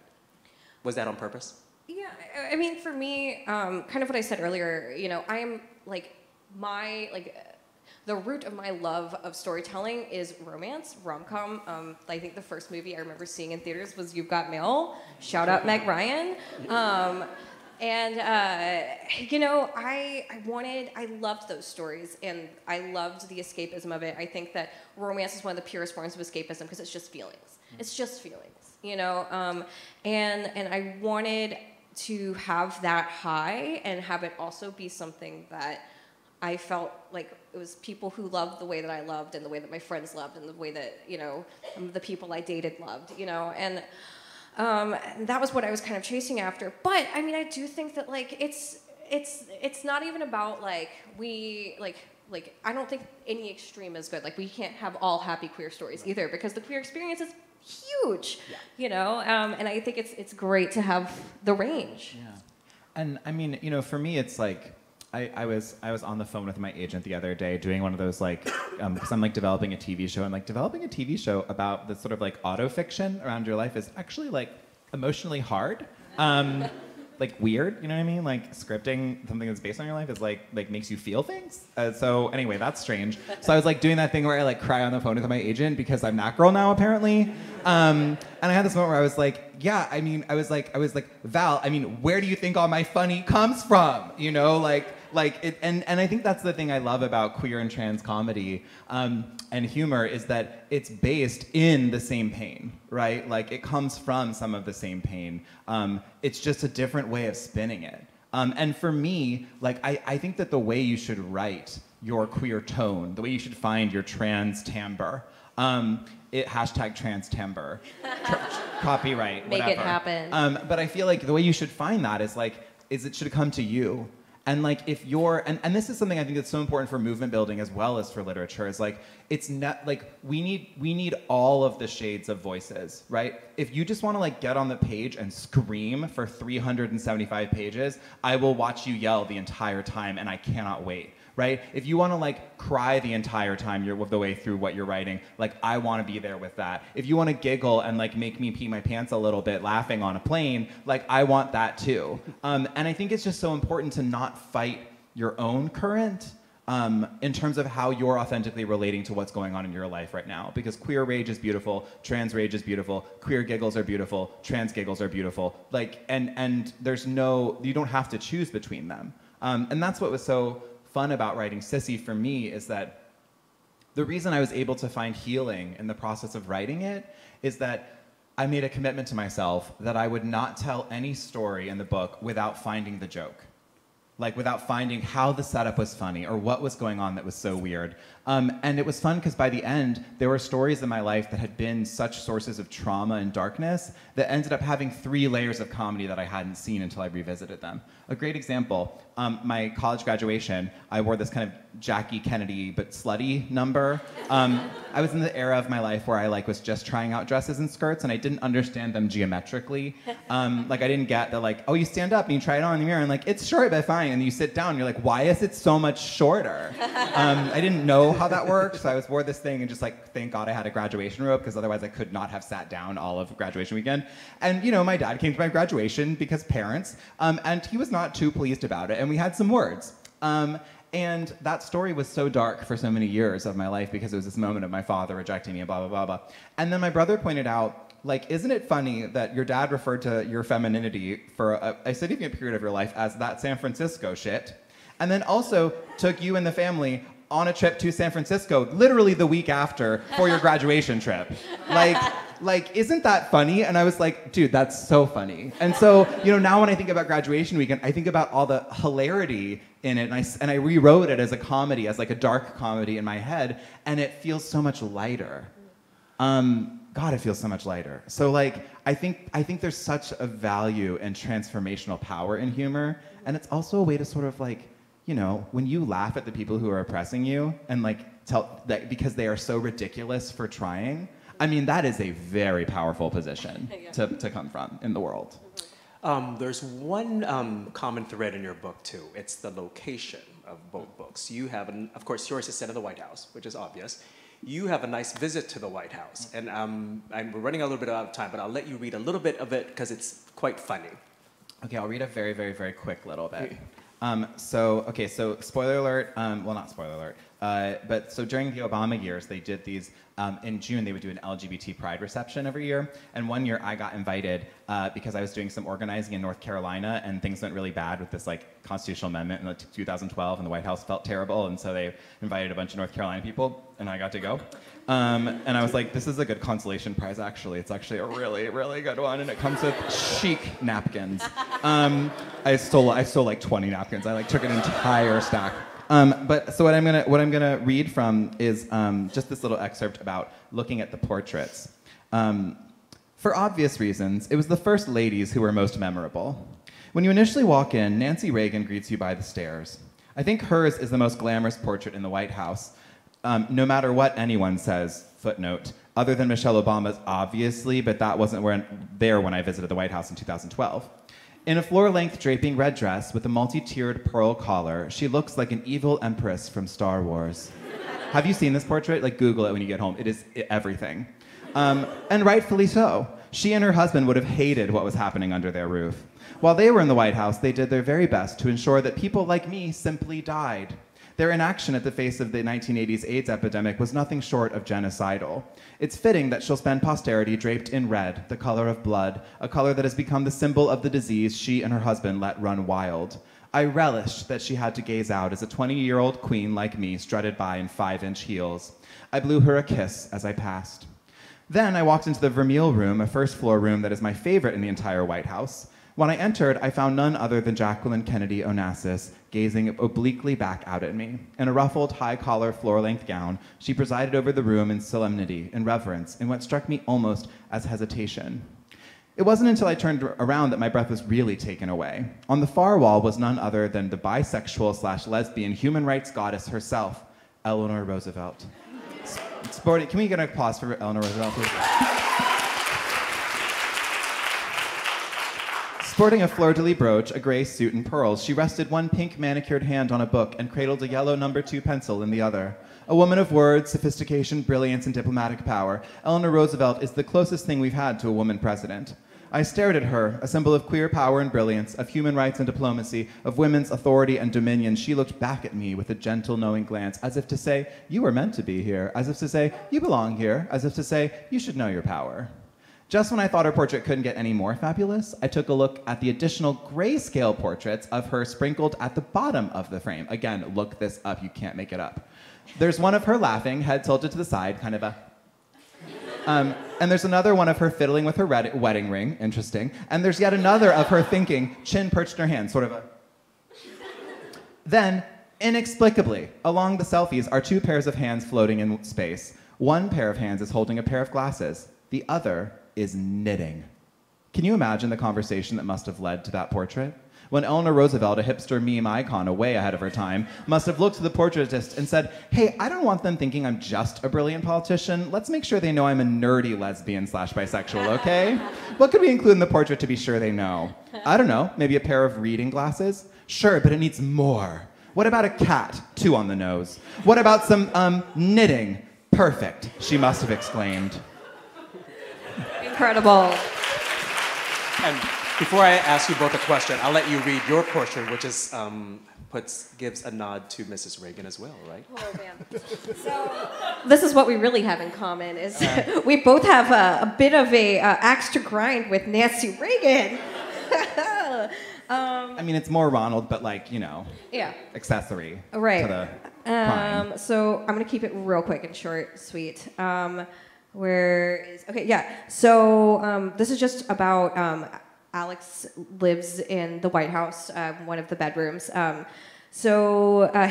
Was that on purpose? Yeah, I mean, for me, kind of what I said earlier, you know, I'm like, the root of my love of storytelling is romance, rom-com. I think the first movie I remember seeing in theaters was You've Got Mail. Shout out Meg Ryan. You know, I loved those stories, and I loved the escapism of it. I think that romance is one of the purest forms of escapism, because it's just feelings. It's just feelings, you know? And I wanted to have that high and have it also be something that I felt like it was people who loved the way that I loved, and the way that my friends loved, and the way that, you know, the people I dated loved, you know? And that was what I was kind of chasing after. But I mean, I do think that like it's not even about like I don't think any extreme is good. Like, we can't have all happy queer stories either, because the queer experience is huge, you know. And I think it's great to have the range. Yeah, and I mean, you know, for me, it's like I was on the phone with my agent the other day doing one of those like, because I'm like developing a TV show, and like developing a TV show about this sort of like auto fiction around your life is actually like emotionally hard. like weird, you know what I mean? Like scripting something that's based on your life is like makes you feel things. So anyway, that's strange. So I was like doing that thing where I like cry on the phone with my agent because I'm that girl now apparently. And I had this moment where I was like, yeah, I mean, I was like, Val, I mean, where do you think all my funny comes from? You know, like it, and I think that's the thing I love about queer and trans comedy and humor is that it's based in the same pain, right? Like it comes from some of the same pain. It's just a different way of spinning it. And for me, like I think that the way you should write your queer tone, the way you should find your trans timbre, #trans timbre, copyright, whatever. Make it happen. But I feel like the way you should find that is like, is it should come to you. And like if you're, and this is something I think that's so important for movement building as well as for literature, is like, it's not like, we need all of the shades of voices, right? If you just wanna like get on the page and scream for 375 pages, I will watch you yell the entire time and I cannot wait, right? If you wanna like cry the entire time you're the way through what you're writing, like I wanna be there with that. If you wanna giggle and like make me pee my pants a little bit laughing on a plane, like I want that too. And I think it's just so important to not fight your own current in terms of how you're authentically relating to what's going on in your life right now. Because queer rage is beautiful, trans rage is beautiful, queer giggles are beautiful, trans giggles are beautiful. Like, and there's no, you don't have to choose between them. And that's what was so fun about writing Sissy for me is that the reason I was able to find healing in the process of writing it is that I made a commitment to myself that I would not tell any story in the book without finding the joke. Like without finding how the setup was funny or what was going on that was so weird. And it was fun because by the end, there were stories in my life that had been such sources of trauma and darkness that ended up having 3 layers of comedy that I hadn't seen until I revisited them. A great example, my college graduation, I wore this kind of Jackie Kennedy but slutty number. I was in the era of my life where I like was just trying out dresses and skirts and I didn't understand them geometrically. Like I didn't get the like, oh, you stand up and you try it on in the mirror and like, it's short but fine. And you sit down and you're like, why is it so much shorter? I didn't know how that worked, so I wore this thing and just like, thank God I had a graduation robe because otherwise I could not have sat down all of graduation weekend. And you know, my dad came to my graduation because parents, and he was not too pleased about it and we had some words. And that story was so dark for so many years of my life because it was this moment of my father rejecting me and blah, blah, blah, blah. And then my brother pointed out, like, isn't it funny that your dad referred to your femininity for a significant period of your life as that San Francisco shit, and then also took you and the family on a trip to San Francisco literally the week after for your graduation trip. Like, isn't that funny? And I was like, dude, that's so funny. And so, you know, now when I think about graduation weekend, I think about all the hilarity in it, and I rewrote it as a comedy, as like a dark comedy in my head, and it feels so much lighter. God, it feels so much lighter. So like, I think there's such a value and transformational power in humor, and it's also a way to sort of like, you know, when you laugh at the people who are oppressing you and like tell that because they are so ridiculous for trying, I mean, that is a very powerful position to come from in the world. There's one common thread in your book too. It's the location of both books. You have, of course, yours is set in the White House, which is obvious. You have a nice visit to the White House. And we're running a little bit out of time, but I'll let you read a little bit of it because it's quite funny. Okay, I'll read a very, very, very quick little bit. So spoiler alert, well, not spoiler alert, but so during the Obama years, they did these, in June, they would do an LGBT pride reception every year. And one year I got invited because I was doing some organizing in North Carolina and things went really bad with this like constitutional amendment in 2012 and the White House felt terrible. And so they invited a bunch of North Carolina people and I got to go. And I was like, this is a good consolation prize, actually. It's actually a really, really good one. And it comes with chic napkins. I stole like 20 napkins. I like took an entire stack. But so what I'm gonna read from is just this little excerpt about looking at the portraits. For obvious reasons, it was the first ladies who were most memorable. When you initially walk in, Nancy Reagan greets you by the stairs. I think hers is the most glamorous portrait in the White House. No matter what anyone says, footnote, other than Michelle Obama's, obviously, but that wasn't there when I visited the White House in 2012. In a floor-length draping red dress with a multi-tiered pearl collar, she looks like an evil empress from Star Wars. Have you seen this portrait? Like, Google it when you get home. It is everything. And rightfully so. She and her husband would have hated what was happening under their roof. While they were in the White House, they did their very best to ensure that people like me simply died. Their inaction at the face of the 1980s AIDS epidemic was nothing short of genocidal. It's fitting that she'll spend posterity draped in red, the color of blood, a color that has become the symbol of the disease she and her husband let run wild. I relished that she had to gaze out as a 20-year-old queen like me strutted by in 5-inch heels. I blew her a kiss as I passed. Then I walked into the Vermeil room, a first-floor room that is my favorite in the entire White House. When I entered, I found none other than Jacqueline Kennedy Onassis gazing obliquely back out at me. In a ruffled, high-collar, floor-length gown, she presided over the room in solemnity, in reverence, in what struck me almost as hesitation. It wasn't until I turned around that my breath was really taken away. On the far wall was none other than the bisexual/lesbian human rights goddess herself, Eleanor Roosevelt. Sporty, can we get an applause for Eleanor Roosevelt, please? Sporting a fleur-de-lis brooch, a gray suit, and pearls, she rested one pink manicured hand on a book and cradled a yellow #2 pencil in the other. A woman of words, sophistication, brilliance, and diplomatic power, Eleanor Roosevelt is the closest thing we've had to a woman president. I stared at her, a symbol of queer power and brilliance, of human rights and diplomacy, of women's authority and dominion. She looked back at me with a gentle, knowing glance, as if to say, you were meant to be here, as if to say, you belong here, as if to say, you should know your power. Just when I thought her portrait couldn't get any more fabulous, I took a look at the additional grayscale portraits of her sprinkled at the bottom of the frame. Again, look this up, you can't make it up. There's one of her laughing, head tilted to the side, kind of a... and there's another one of her fiddling with her wedding ring, interesting. And there's yet another of her thinking, chin perched in her hand, sort of a... Then, inexplicably, along the selfies are two pairs of hands floating in space. One pair of hands is holding a pair of glasses. The other is knitting. Can you imagine the conversation that must have led to that portrait? When Eleanor Roosevelt, a hipster meme icon way ahead of her time, must have looked to the portraitist and said, hey, I don't want them thinking I'm just a brilliant politician. Let's make sure they know I'm a nerdy lesbian/bisexual, okay? What could we include in the portrait to be sure they know? I don't know, maybe a pair of reading glasses? Sure, but it needs more. What about a cat? 2 on the nose. What about some, knitting? Perfect, she must have exclaimed. Incredible. And before I ask you both a question, I'll let you read your portion, which is, gives a nod to Mrs. Reagan as well, right? Oh, man. So this is what we really have in common, is we both have a bit of an axe to grind with Nancy Reagan. I mean, it's more Ronald, but like, you know, yeah, accessory right. to the crime. So I'm going to keep it real quick and short, sweet. This is just about... Alex lives in the White House, one of the bedrooms.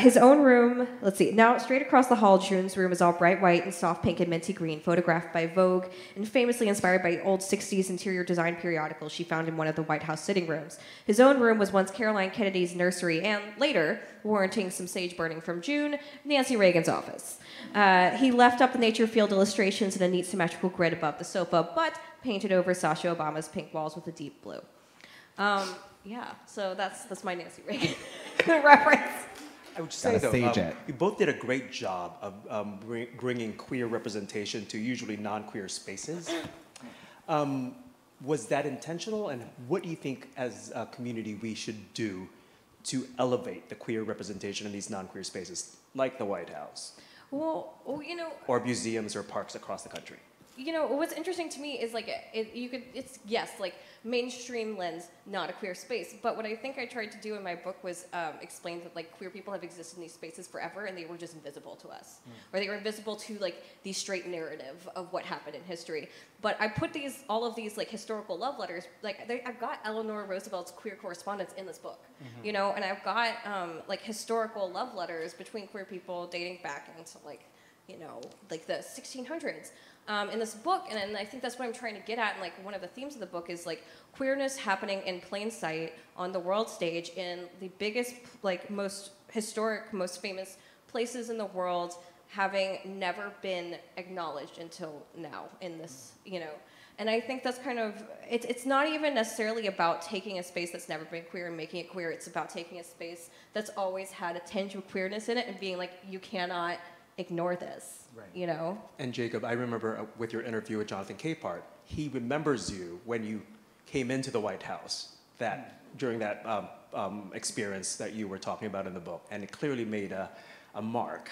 His own room, let's see. Now, straight across the hall, June's room is all bright white and soft pink and minty green, photographed by Vogue and famously inspired by old 60s interior design periodicals she found in one of the White House sitting rooms. His own room was once Caroline Kennedy's nursery and, later, warranting some sage burning from June, Nancy Reagan's office. He left up the nature field illustrations in a neat symmetrical grid above the sofa, but painted over Sasha Obama's pink walls with a deep blue. So that's my Nancy Reagan reference. I would say, though, you both did a great job of bringing queer representation to usually non-queer spaces. Was that intentional? And what do you think, as a community, we should do to elevate the queer representation in these non-queer spaces, like the White House? Well, you know... Or museums or parks across the country. You know, what's interesting to me is, like, mainstream lens, not a queer space. But what I think I tried to do in my book was explain that, like, queer people have existed in these spaces forever, and they were just invisible to us. Or they were invisible to, like, the straight narrative of what happened in history. But I put all of these, like, historical love letters, like, I've got Eleanor Roosevelt's queer correspondence in this book, you know? And I've got, like, historical love letters between queer people dating back into, like, you know, like the 1600s. In this book, and I think that's what I'm trying to get at, and like one of the themes of the book is like queerness happening in plain sight on the world stage in the biggest, like most historic, most famous places in the world, having never been acknowledged until now in this, you know. And I think that's kind of, it's not even necessarily about taking a space that's never been queer and making it queer, it's about taking a space that's always had a tinge of queerness in it and being like, you cannot ignore this, right. You know? And Jacob, I remember with your interview with Jonathan Capehart, he remembers you when you came into the White House, that during that experience that you were talking about in the book, and it clearly made a mark.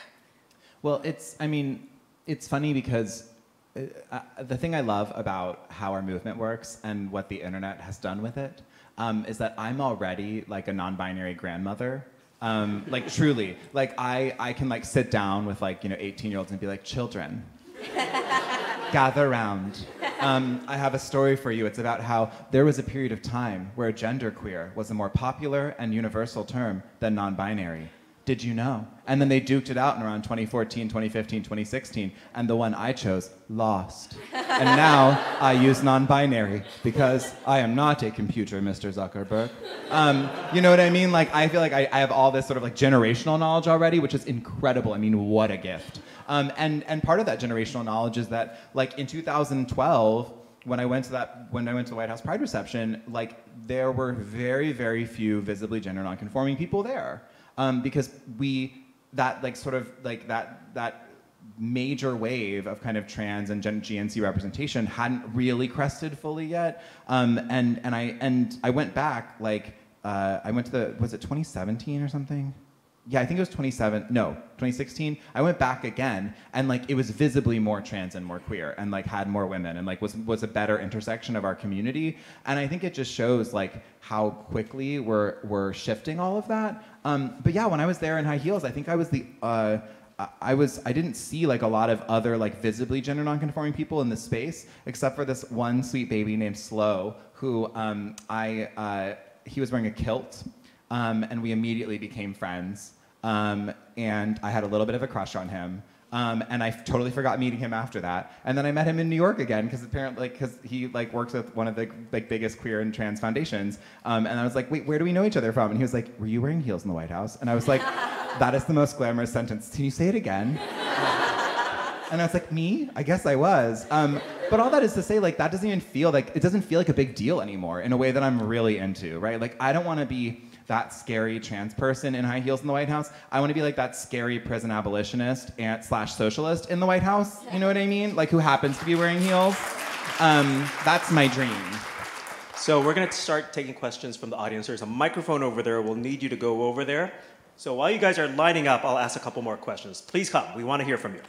Well, it's funny because the thing I love about how our movement works and what the internet has done with it is that I'm already like a non-binary grandmother. Like truly, like I can like sit down with like, you know, 18-year-olds and be like, children, gather round. I have a story for you. It's about how there was a period of time where genderqueer was a more popular and universal term than non-binary. Did you know? And then they duked it out in around 2014, 2015, 2016, and the one I chose lost. And now I use non-binary because I am not a computer, Mr. Zuckerberg. You know what I mean? Like, I feel like I have all this sort of like generational knowledge already, which is incredible. I mean, what a gift. And part of that generational knowledge is that, like, in 2012, when I went to the White House Pride reception, like, there were very, very few visibly gender nonconforming people there. Because that major wave of kind of trans and GNC representation hadn't really crested fully yet, and I went back, like, I went to the, was it 2017 or something? Yeah, I think it was 2016. I went back again, and like it was visibly more trans and more queer, and like had more women, and like was a better intersection of our community. And I think it just shows like how quickly we're shifting all of that. But yeah, when I was there in high heels, I think I was the I didn't see like a lot of other like visibly gender nonconforming people in the space, except for this one sweet baby named Slow, who he was wearing a kilt. And we immediately became friends, and I had a little bit of a crush on him, and I totally forgot meeting him after that. And then I met him in New York again, because apparently, because he like works with one of the like biggest queer and trans foundations, and I was like, wait, where do we know each other from? And he was like, were you wearing heels in the White House? And I was like, that is the most glamorous sentence. Can you say it again? And I was like, me? I guess I was. But all that is to say, like, that doesn't even feel like, it doesn't feel like a big deal anymore in a way that I'm really into, right? Like, I don't want to be that scary trans person in high heels in the White House. I want to be like that scary prison abolitionist and / socialist in the White House. You know what I mean? Like, who happens to be wearing heels. That's my dream. So we're going to start taking questions from the audience. There's a microphone over there. We'll need you to go over there. So while you guys are lining up, I'll ask a couple more questions. Please come. We want to hear from you.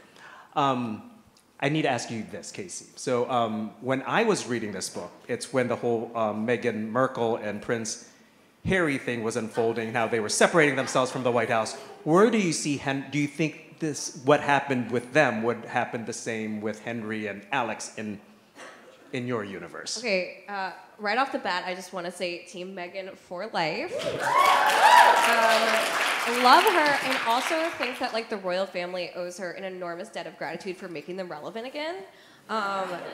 I need to ask you this, Casey. So when I was reading this book, it's when the whole Meghan Merkel and Prince Harry thing was unfolding, how they were separating themselves from the White House. Where do you see, do you think this, what happened with them would happen the same with Henry and Alex in your universe? Okay, right off the bat, I just want to say Team Meghan for life. Love her, and also think that like the royal family owes her an enormous debt of gratitude for making them relevant again,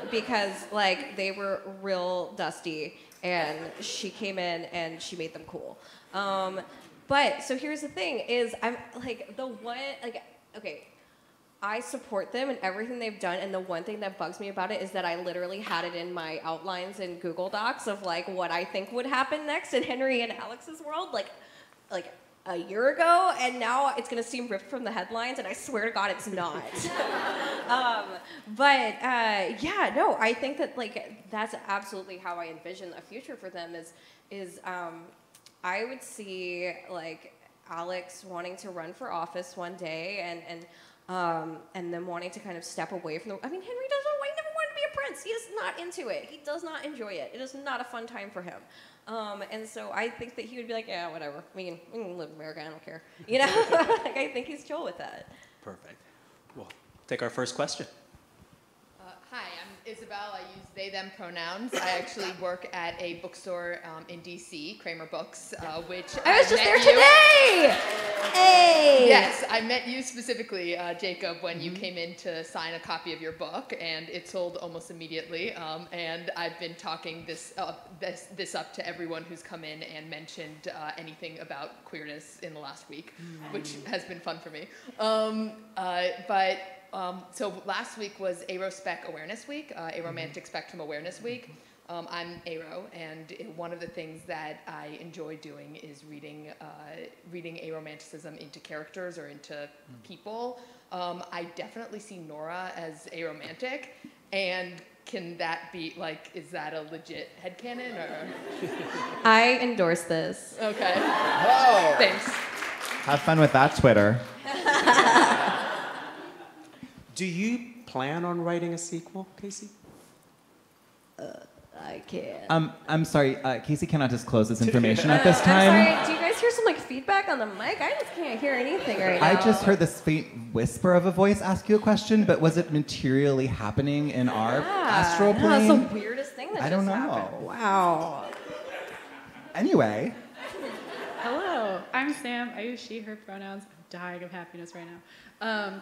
because like they were real dusty, and she came in and she made them cool. But so here's the thing: is I'm like the one like okay. I support them and everything they've done, and the one thing that bugs me about it is that I literally had it in my outlines in Google Docs of like what I think would happen next in Henry and Alex's world, like a year ago, and now it's gonna seem ripped from the headlines, and I swear to God, it's not. Yeah, no, I think that like that's absolutely how I envision a future for them. Is I would see like Alex wanting to run for office one day, and then wanting to kind of step away from the... I mean, Henry never wanted to be a prince. He is not into it. He does not enjoy it. It is not a fun time for him. And so I think that he would be like, yeah, whatever. We can live in America. I don't care. You know? Like, I think he's chill with that. Perfect. We'll take our first question. Hi, I'm Isabel. I use they, them pronouns. I actually work at a bookstore in D.C., Kramer Books, which I was just there today! Hey! Yes, I met you specifically, Jacob, when you came in to sign a copy of your book, and it sold almost immediately. And I've been talking this up to everyone who's come in and mentioned anything about queerness in the last week, which has been fun for me. So last week was ARO-Spec Awareness Week, Aromantic Spectrum Awareness Week. I'm ARO, and one of the things that I enjoy doing is reading aromanticism into characters or into people. I definitely see Nora as aromantic, and can that be, like, is that a legit headcanon, or? I endorse this. Okay. Whoa. Thanks. Have fun with that, Twitter. Do you plan on writing a sequel, Casey? I can't. I'm sorry, Casey cannot disclose this information at this time. I'm sorry, do you guys hear some, like, feedback on the mic? I just can't hear anything right now. I just heard this faint whisper of a voice ask you a question, but was it materially happening in our astral plane? That's the weirdest thing that I just don't know. Wow. Anyway. Hello, I'm Sam. I use she, her pronouns. I'm dying of happiness right now.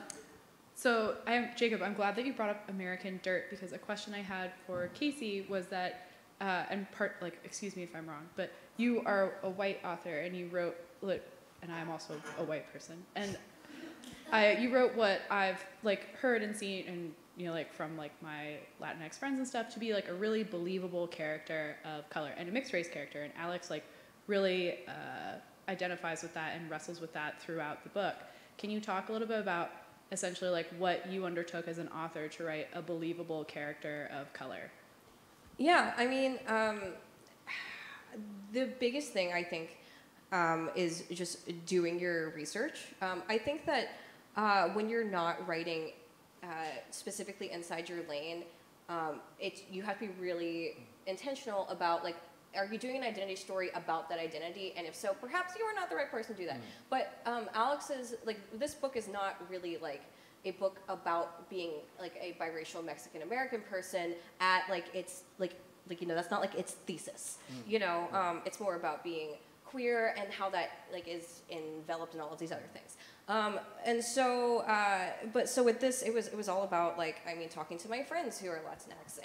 So, Jacob, I'm glad that you brought up American Dirt, because a question I had for Casey was that, and part, like, excuse me if I'm wrong, but you are a white author, and you wrote, and I'm also a white person, and you wrote what I've, like, heard and seen, and, you know, like, from, like, my Latinx friends and stuff, to be, like, a really believable character of color, and a mixed-race character, and Alex, like, really identifies with that and wrestles with that throughout the book. Can you talk a little bit about essentially, like, what you undertook as an author to write a believable character of color? Yeah, I mean, the biggest thing, I think, is just doing your research. I think that when you're not writing specifically inside your lane, you have to be really intentional about, like, are you doing an identity story about that identity? And if so, perhaps you are not the right person to do that. Mm. But Alex's, like, this book is not really, like, a book about being, like, a biracial Mexican-American person at, like, it's, like, you know, that's not, like, its thesis. Mm. You know, it's more about being queer and how that, like, is enveloped in all of these other things. And so, but so with this, it was all about, like, I mean, talking to my friends who are Latinx,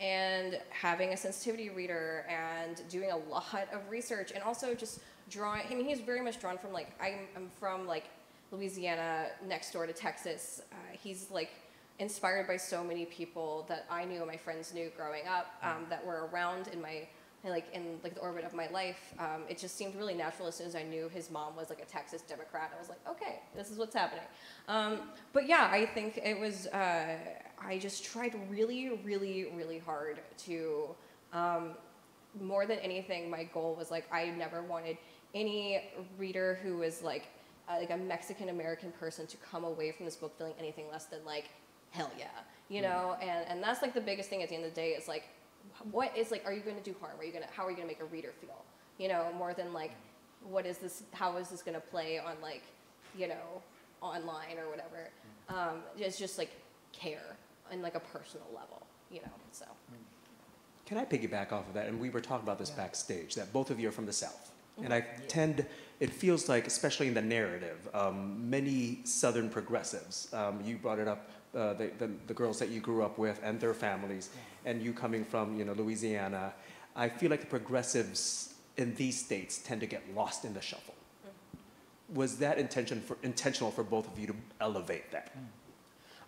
and having a sensitivity reader and doing a lot of research, and also just drawing. I mean, he's very much drawn from, like, I'm from, like, Louisiana next door to Texas. He's, like, inspired by so many people that I knew, my friends knew growing up, that were around in my, like, in, like, the orbit of my life. It just seemed really natural as soon as I knew his mom was, like, a Texas Democrat. I was like, okay, this is what's happening. But yeah, I think it was, I just tried really, really, really hard to, more than anything, my goal was, like, I never wanted any reader who was, like a Mexican-American person to come away from this book feeling anything less than, like, hell yeah, you know? And that's, like, the biggest thing at the end of the day is, like, what is, like, are you going to do harm? How are you going to make a reader feel? You know, more than, like, what is this, how is this going to play on, like, you know, online or whatever? It's just, like, care on, like, a personal level, you know, so. Can I piggyback off of that? And we were talking about this backstage, that both of you are from the South. Mm-hmm. And I tend, it feels like, especially in the narrative, many Southern progressives, you brought it up, the girls that you grew up with and their families, and you coming from, you know, Louisiana, I feel like the progressives in these states tend to get lost in the shuffle. Mm-hmm. Was that intentional for both of you to elevate that?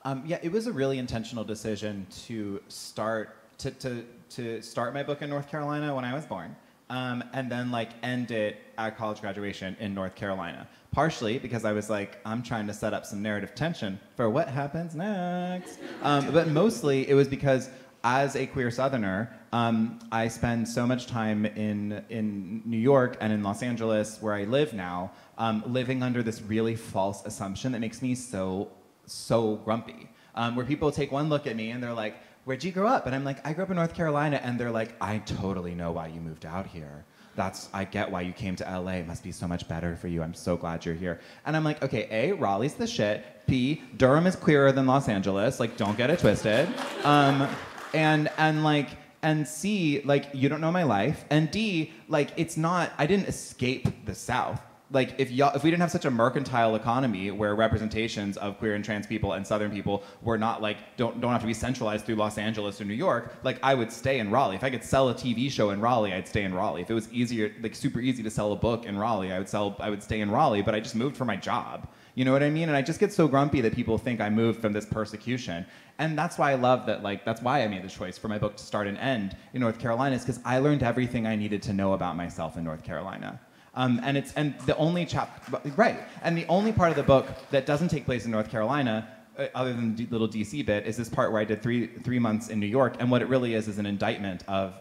Mm. Yeah, it was a really intentional decision to start my book in North Carolina when I was born, and then, like, end it at college graduation in North Carolina. Partially because I was like, I'm trying to set up some narrative tension for what happens next. But mostly it was because, as a queer Southerner, I spend so much time in New York and in Los Angeles, where I live now, living under this really false assumption that makes me so grumpy, where people take one look at me and they're like, where'd you grow up? And I'm like, I grew up in North Carolina. And they're like, I totally know why you moved out here. I get why you came to LA. It must be so much better for you. I'm so glad you're here. And I'm like, okay, A, Raleigh's the shit. B, Durham is queerer than Los Angeles. Like, don't get it twisted. And C, like, you don't know my life. And D, like, it's not, I didn't escape the South. Like, if we didn't have such a mercantile economy where representations of queer and trans people and Southern people were not, like, don't have to be centralized through Los Angeles or New York, like, I would stay in Raleigh. If I could sell a TV show in Raleigh, I'd stay in Raleigh. If it was easier, like, super easy to sell a book in Raleigh, I would stay in Raleigh, but I just moved for my job. You know what I mean? And I just get so grumpy that people think I moved from this persecution. And that's why I love that, like, that's why I made the choice for my book to start and end in North Carolina, is because I learned everything I needed to know about myself in North Carolina. And the only only part of the book that doesn't take place in North Carolina, other than the little DC bit, is this part where I did three months in New York, and what it really is an indictment of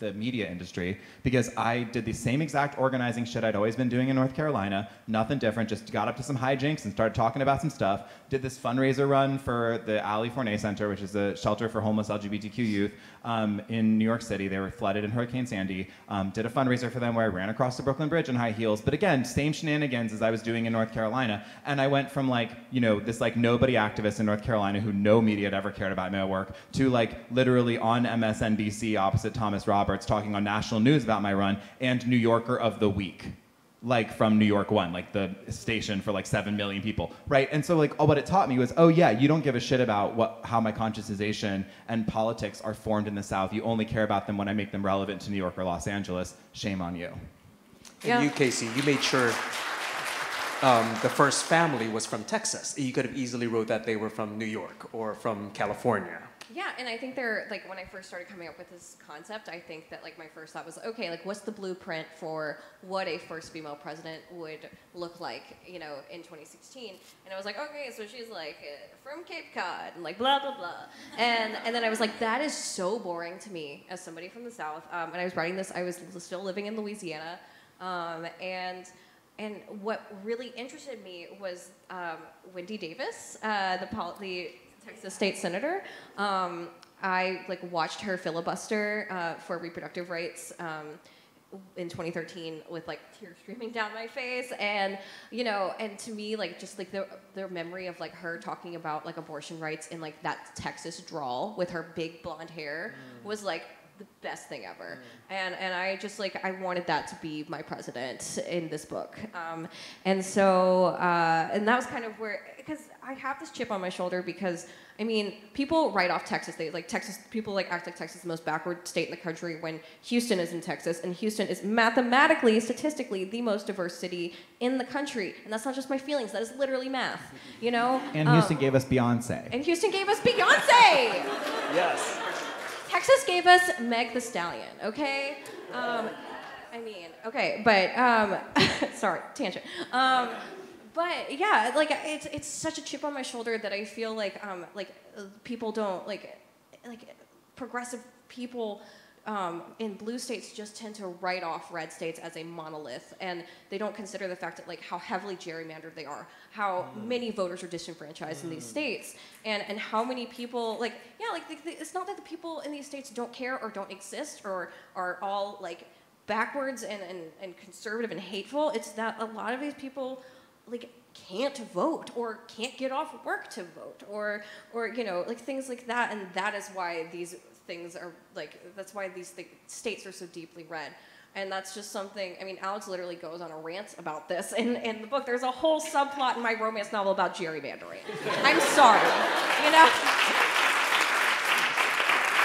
the media industry, because I did the same exact organizing shit I'd always been doing in North Carolina, nothing different, just got up to some hijinks and started talking about some stuff, did this fundraiser run for the Allie Forney Center, which is a shelter for homeless LGBTQ youth in New York City. They were flooded in Hurricane Sandy, did a fundraiser for them where I ran across the Brooklyn Bridge in high heels, but again, same shenanigans as I was doing in North Carolina, and I went from this nobody activist in North Carolina who no media had ever cared about my work to literally on MSNBC opposite Thomas Roberts talking on national news about my run, and New Yorker of the Week, from New York One, the station for 7 million people, right? And so what it taught me was, oh yeah, you don't give a shit about how my conscientization and politics are formed in the South. You only care about them when I make them relevant to New York or Los Angeles. Shame on you. Yeah. And you, Casey, you made sure the first family was from Texas. You could have easily wrote that they were from New York or from California. Yeah, and I think when I first started coming up with this concept, I think that my first thought was, okay, what's the blueprint for what a first female president would look like, in 2016? And I was like, okay, so she's from Cape Cod and blah, blah, blah. And then I was like, that is so boring to me as somebody from the South. And I was writing this, I was still living in Louisiana. And what really interested me was Wendy Davis, the Texas state senator. I watched her filibuster for reproductive rights in 2013 with tears streaming down my face, and and to me the memory of her talking about abortion rights in that Texas drawl with her big blonde hair was the best thing ever. And I just I wanted that to be my president in this book. And so, and that was kind of where, because I have this chip on my shoulder because, people write off Texas. They Texas, people act like Texas is the most backward state in the country when Houston is in Texas, and Houston is mathematically, statistically, the most diverse city in the country. And that's not just my feelings, that is literally math, And Houston gave us Beyonce. And Houston gave us Beyonce! Yes. Texas gave us Meg the Stallion, okay? Sorry, tangent. But yeah, it's such a chip on my shoulder that I feel people don't, progressive people in blue states just tend to write off red states as a monolith, and they don't consider the fact that how heavily gerrymandered they are, how many voters are disenfranchised in these states, and how many people it's not that the people in these states don't care or don't exist or are all backwards and conservative and hateful. It's that a lot of these people can't vote or can't get off work to vote or things like that, and that is why these things are that's why these states are so deeply red. And that's just something, Alex literally goes on a rant about this in the book. There's a whole subplot in my romance novel about gerrymandering. I'm sorry,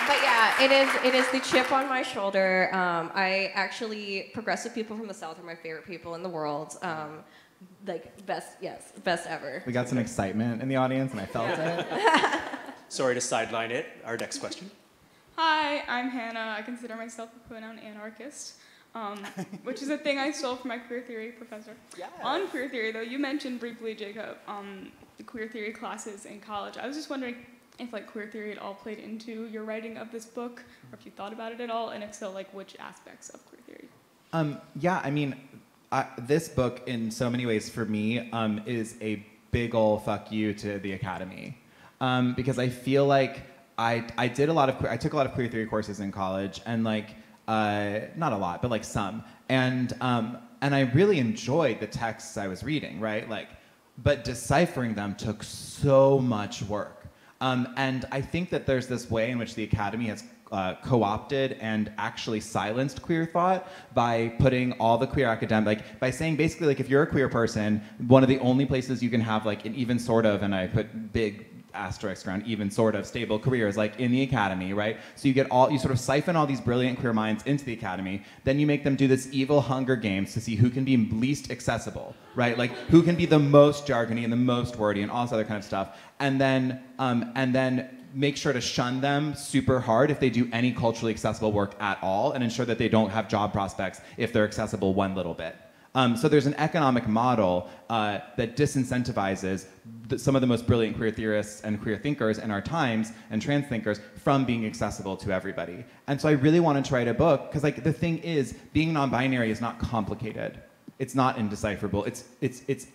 But yeah, it is the chip on my shoulder. Progressive people from the South are my favorite people in the world. Best ever. We got some excitement in the audience and I felt it. Sorry to sideline it, our next question. Hi, I'm Hannah. I consider myself a pronoun anarchist, which is a thing I stole from my queer theory professor. Yes. On queer theory, though, you mentioned briefly, Jacob, the queer theory classes in college. I was just wondering if queer theory at all played into your writing of this book, or if you thought about it at all, and if so, which aspects of queer theory? This book, in so many ways for me, is a big ol' fuck you to the academy, because I feel I did a lot of I took a lot of queer theory courses in college, and not a lot, but some, and I really enjoyed the texts I was reading, right? But deciphering them took so much work, and I think that there's this way in which the academy has co-opted and actually silenced queer thought by putting all the queer academic, by saying basically if you're a queer person, one of the only places you can have an even sort of, and I put big asterisk around even sort of, stable careers in the academy, right? So you get you sort of siphon all these brilliant queer minds into the academy, then you make them do this evil Hunger Games to see who can be least accessible, right? Who can be the most jargony and the most wordy and all this other kind of stuff, and then make sure to shun them super hard if they do any culturally accessible work at all, and ensure that they don't have job prospects if they're accessible one little bit. So there's an economic model that disincentivizes some of the most brilliant queer theorists and queer thinkers in our times and trans thinkers from being accessible to everybody. And so I really wanted to write a book because, like, the thing is, being non-binary is not complicated. It's not indecipherable. It's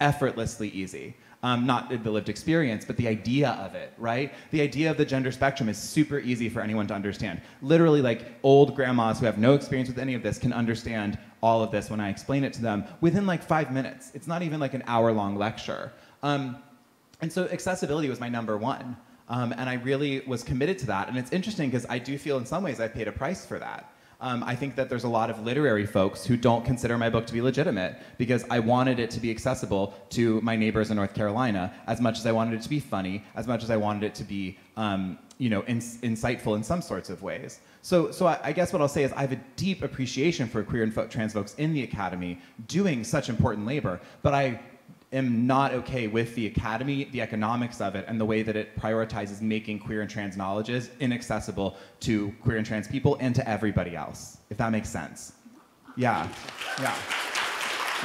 effortlessly easy. Not the lived experience, but the idea of it, right? The idea of the gender spectrum is super easy for anyone to understand. Literally, like, old grandmas who have no experience with any of this can understand all of this when I explain it to them within, like, 5 minutes. It's not even like an hour-long lecture. And so accessibility was my number one. And I really was committed to that. And it's interesting because I do feel in some ways I've paid a price for that. I think that there's a lot of literary folks who don't consider my book to be legitimate because I wanted it to be accessible to my neighbors in North Carolina as much as I wanted it to be funny, as much as I wanted it to be, you know, insightful in some sorts of ways. So I guess what I'll say is I have a deep appreciation for queer and trans folks in the academy doing such important labor, but I am not okay with the academy, the economics of it, and the way that it prioritizes making queer and trans knowledges inaccessible to queer and trans people and to everybody else, if that makes sense. Yeah, yeah.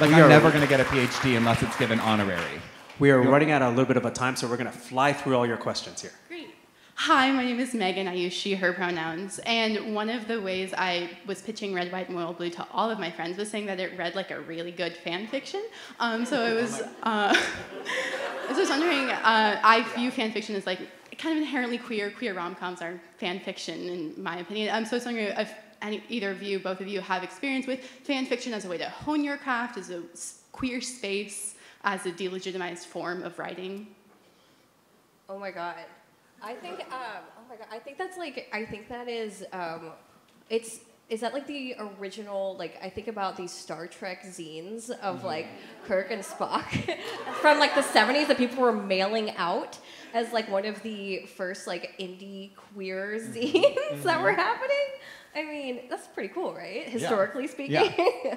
Like, I'm never gonna get a PhD unless it's given honorary. We are running out of a little bit of a time, so we're gonna fly through all your questions here. Great. Hi, my name is Megan. I use she, her pronouns. And one of the ways I was pitching Red, White, and Royal Blue to all of my friends was saying that it read like a really good fan fiction. I was just wondering, I view fan fiction as like kind of inherently queer. Queer rom-coms are fan fiction, in my opinion. So I was wondering if either of you, both of you, have experience with fan fiction as a way to hone your craft, as a queer space, as a delegitimized form of writing. Oh my God. Is that like the original, like, I think about these Star Trek zines of like Kirk and Spock from like the 70s that people were mailing out as like one of the first like indie queer zines that were happening? I mean, that's pretty cool, right? Historically speaking. Yeah.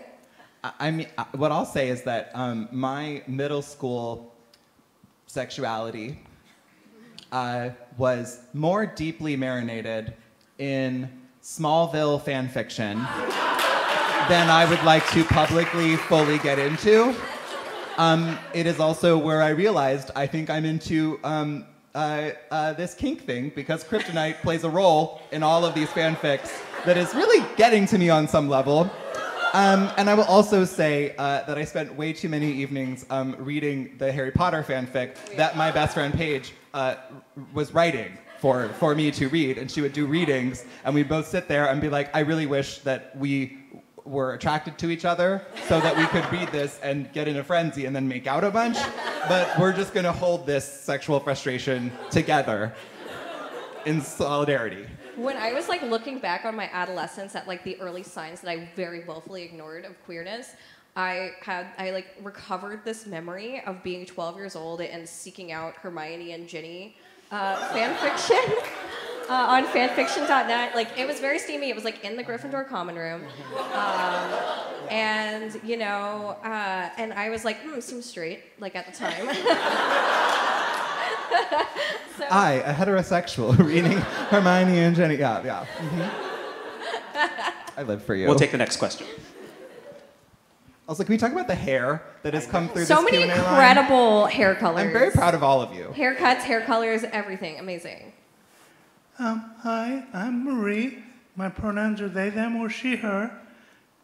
I mean, what I'll say is that my middle school sexuality was more deeply marinated in Smallville fan fiction than I would like to publicly fully get into. It is also where I realized I think I'm into this kink thing because kryptonite plays a role in all of these fanfics that is really getting to me on some level. And I will also say that I spent way too many evenings reading the Harry Potter fanfic that my best friend Paige was writing for me to read, and she would do readings, and we'd both sit there and be like, I really wish that we were attracted to each other so that we could read this and get in a frenzy and then make out a bunch, but we're just gonna hold this sexual frustration together in solidarity. When I was like looking back on my adolescence at like the early signs that I very willfully ignored of queerness, I like recovered this memory of being 12 years old and seeking out Hermione and Ginny fanfiction on fanfiction.net. Like, it was very steamy. It was like in the Gryffindor common room, and you know, and I was like, seems straight, like at the time. So. A heterosexual, reading Hermione and Jenny. Yeah, yeah. I live for you. We'll take the next question. Also, can we talk about the hair that has come through so this Q&A line? So many incredible hair colors. I'm very proud of all of you. Haircuts, hair colors, everything. Amazing. Hi, I'm Marie. My pronouns are they, them, or she, her.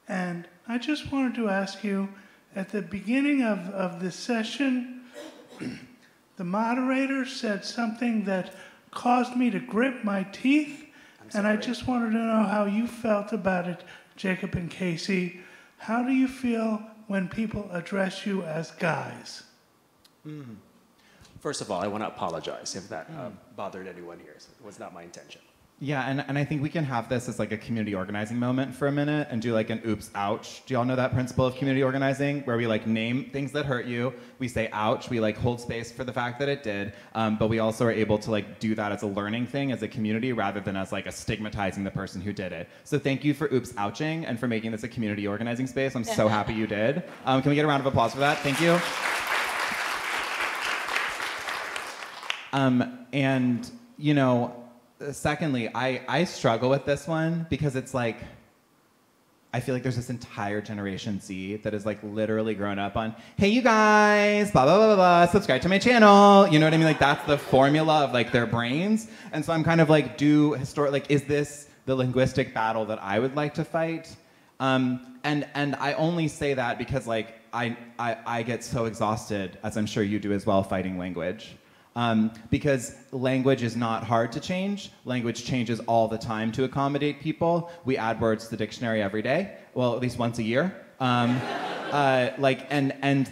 And I just wanted to ask you, at the beginning of this session, the moderator said something that caused me to grip my teeth, and I just wanted to know how you felt about it, Jacob and Casey. How do you feel when people address you as guys? First of all, I want to apologize if that bothered anyone here. So it was not my intention. Yeah, and I think we can have this as like a community organizing moment for a minute and do like an oops, ouch. Do y'all know that principle of community organizing where we like name things that hurt you, we say ouch, we like hold space for the fact that it did, but we also are able to like do that as a learning thing as a community rather than as like a stigmatizing the person who did it. So thank you for oops, ouching and for making this a community organizing space. I'm so happy you did. Can we get a round of applause for that? Thank you. And you know, secondly, I struggle with this one because it's like, I feel like there's this entire Generation Z that is like literally grown up on, hey, you guys, blah, blah, blah, blah, subscribe to my channel. You know what I mean? Like that's the formula of like their brains. And so I'm kind of like, is this the linguistic battle that I would like to fight? And I only say that because like I get so exhausted, as I'm sure you do as well, fighting language. Because language is not hard to change. Language changes all the time to accommodate people. We add words to the dictionary every day, well, at least once a year. And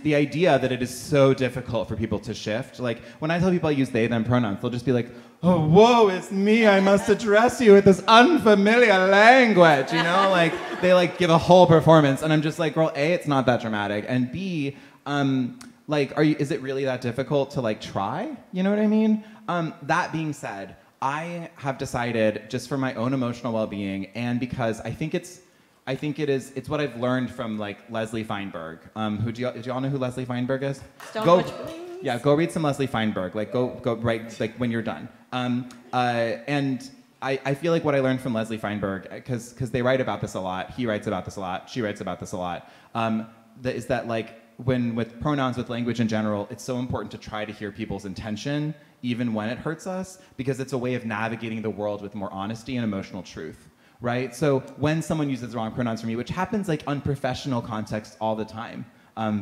the idea that it is so difficult for people to shift. Like, when I tell people I use they, them pronouns, they'll just be like, oh, whoa, it's me, I must address you with this unfamiliar language, you know? Like, they, like, give a whole performance, and I'm just like, girl, A, it's not that dramatic, and B, like, is it really that difficult to, like, try? You know what I mean? That being said, I have decided, just for my own emotional well-being, and because it's what I've learned from, like, Leslie Feinberg. Do you all know who Leslie Feinberg is? Go read some Leslie Feinberg. Like, go write, like, when you're done. And I feel like what I learned from Leslie Feinberg, because they write about this a lot, he writes about this a lot, she writes about this a lot, is that, like, with pronouns, with language in general, it's so important to try to hear people's intention, even when it hurts us, because it's a way of navigating the world with more honesty and emotional truth. Right? So when someone uses the wrong pronouns for me, which happens like on professional contexts all the time,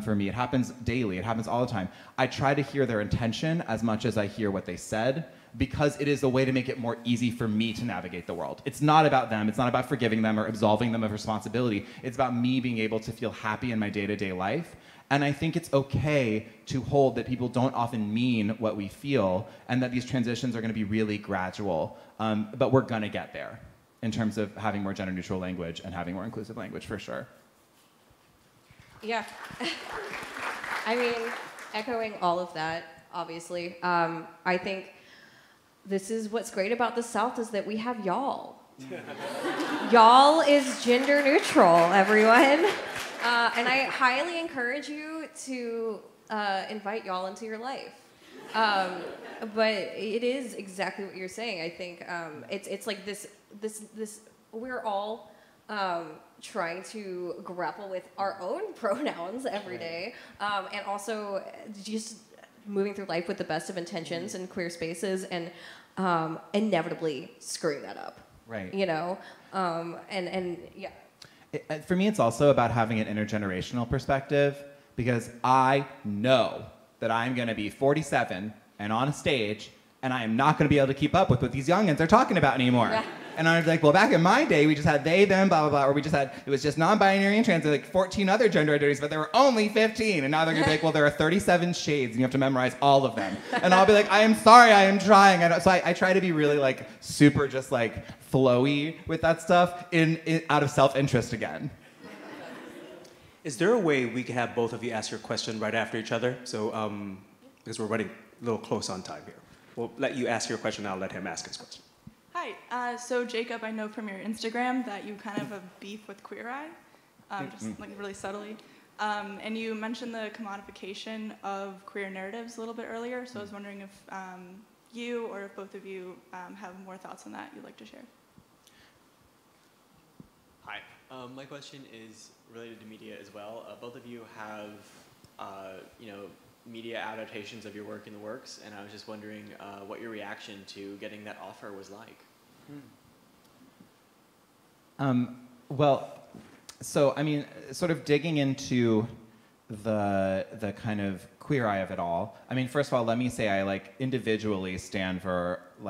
for me, it happens daily, it happens all the time. I try to hear their intention as much as I hear what they said, because it is a way to make it more easy for me to navigate the world. It's not about them, it's not about forgiving them or absolving them of responsibility. It's about me being able to feel happy in my day-to-day life. And I think it's okay to hold that people don't often mean what we feel, and that these transitions are gonna be really gradual, but we're gonna get there in terms of having more gender-neutral language and having more inclusive language, for sure. Yeah. I mean, echoing all of that, obviously, I think this is what's great about the South, is that we have y'all. Y'all is gender-neutral, everyone. And I highly encourage you to invite y'all into your life. But it is exactly what you're saying. I think it's like this we're all trying to grapple with our own pronouns every day, and also just moving through life with the best of intentions in queer spaces, and inevitably screwing that up. Right. You know, and yeah. For me, it's also about having an intergenerational perspective, because I know that I'm going to be 47 and on a stage, and I am not going to be able to keep up with what these youngins are talking about anymore. Yeah. And I was like, well, back in my day, we just had they, them, blah, blah, blah, or it was just non-binary and trans, like 14 other gender identities, but there were only 15. And now they're going to be like, well, there are 37 shades, and you have to memorize all of them. And I'll be like, I am sorry, I am trying. So I try to be really, like, super just, like, flowy with that stuff out of self-interest again. Is there a way we could have both of you ask your question right after each other? So, because we're running a little close on time here. We'll let you ask your question, and I'll let him ask his question. Hi, so Jacob, I know from your Instagram that you kind of have a beef with Queer Eye, just like really subtly. And you mentioned the commodification of queer narratives a little bit earlier, so I was wondering if you or if both of you have more thoughts on that you'd like to share. Hi, my question is related to media as well. Both of you have, media adaptations of your work in the works, and I was just wondering what your reaction to getting that offer was like. Well, so I mean, sort of digging into the kind of Queer Eye of it all. I mean, first of all, let me say I like individually stand for like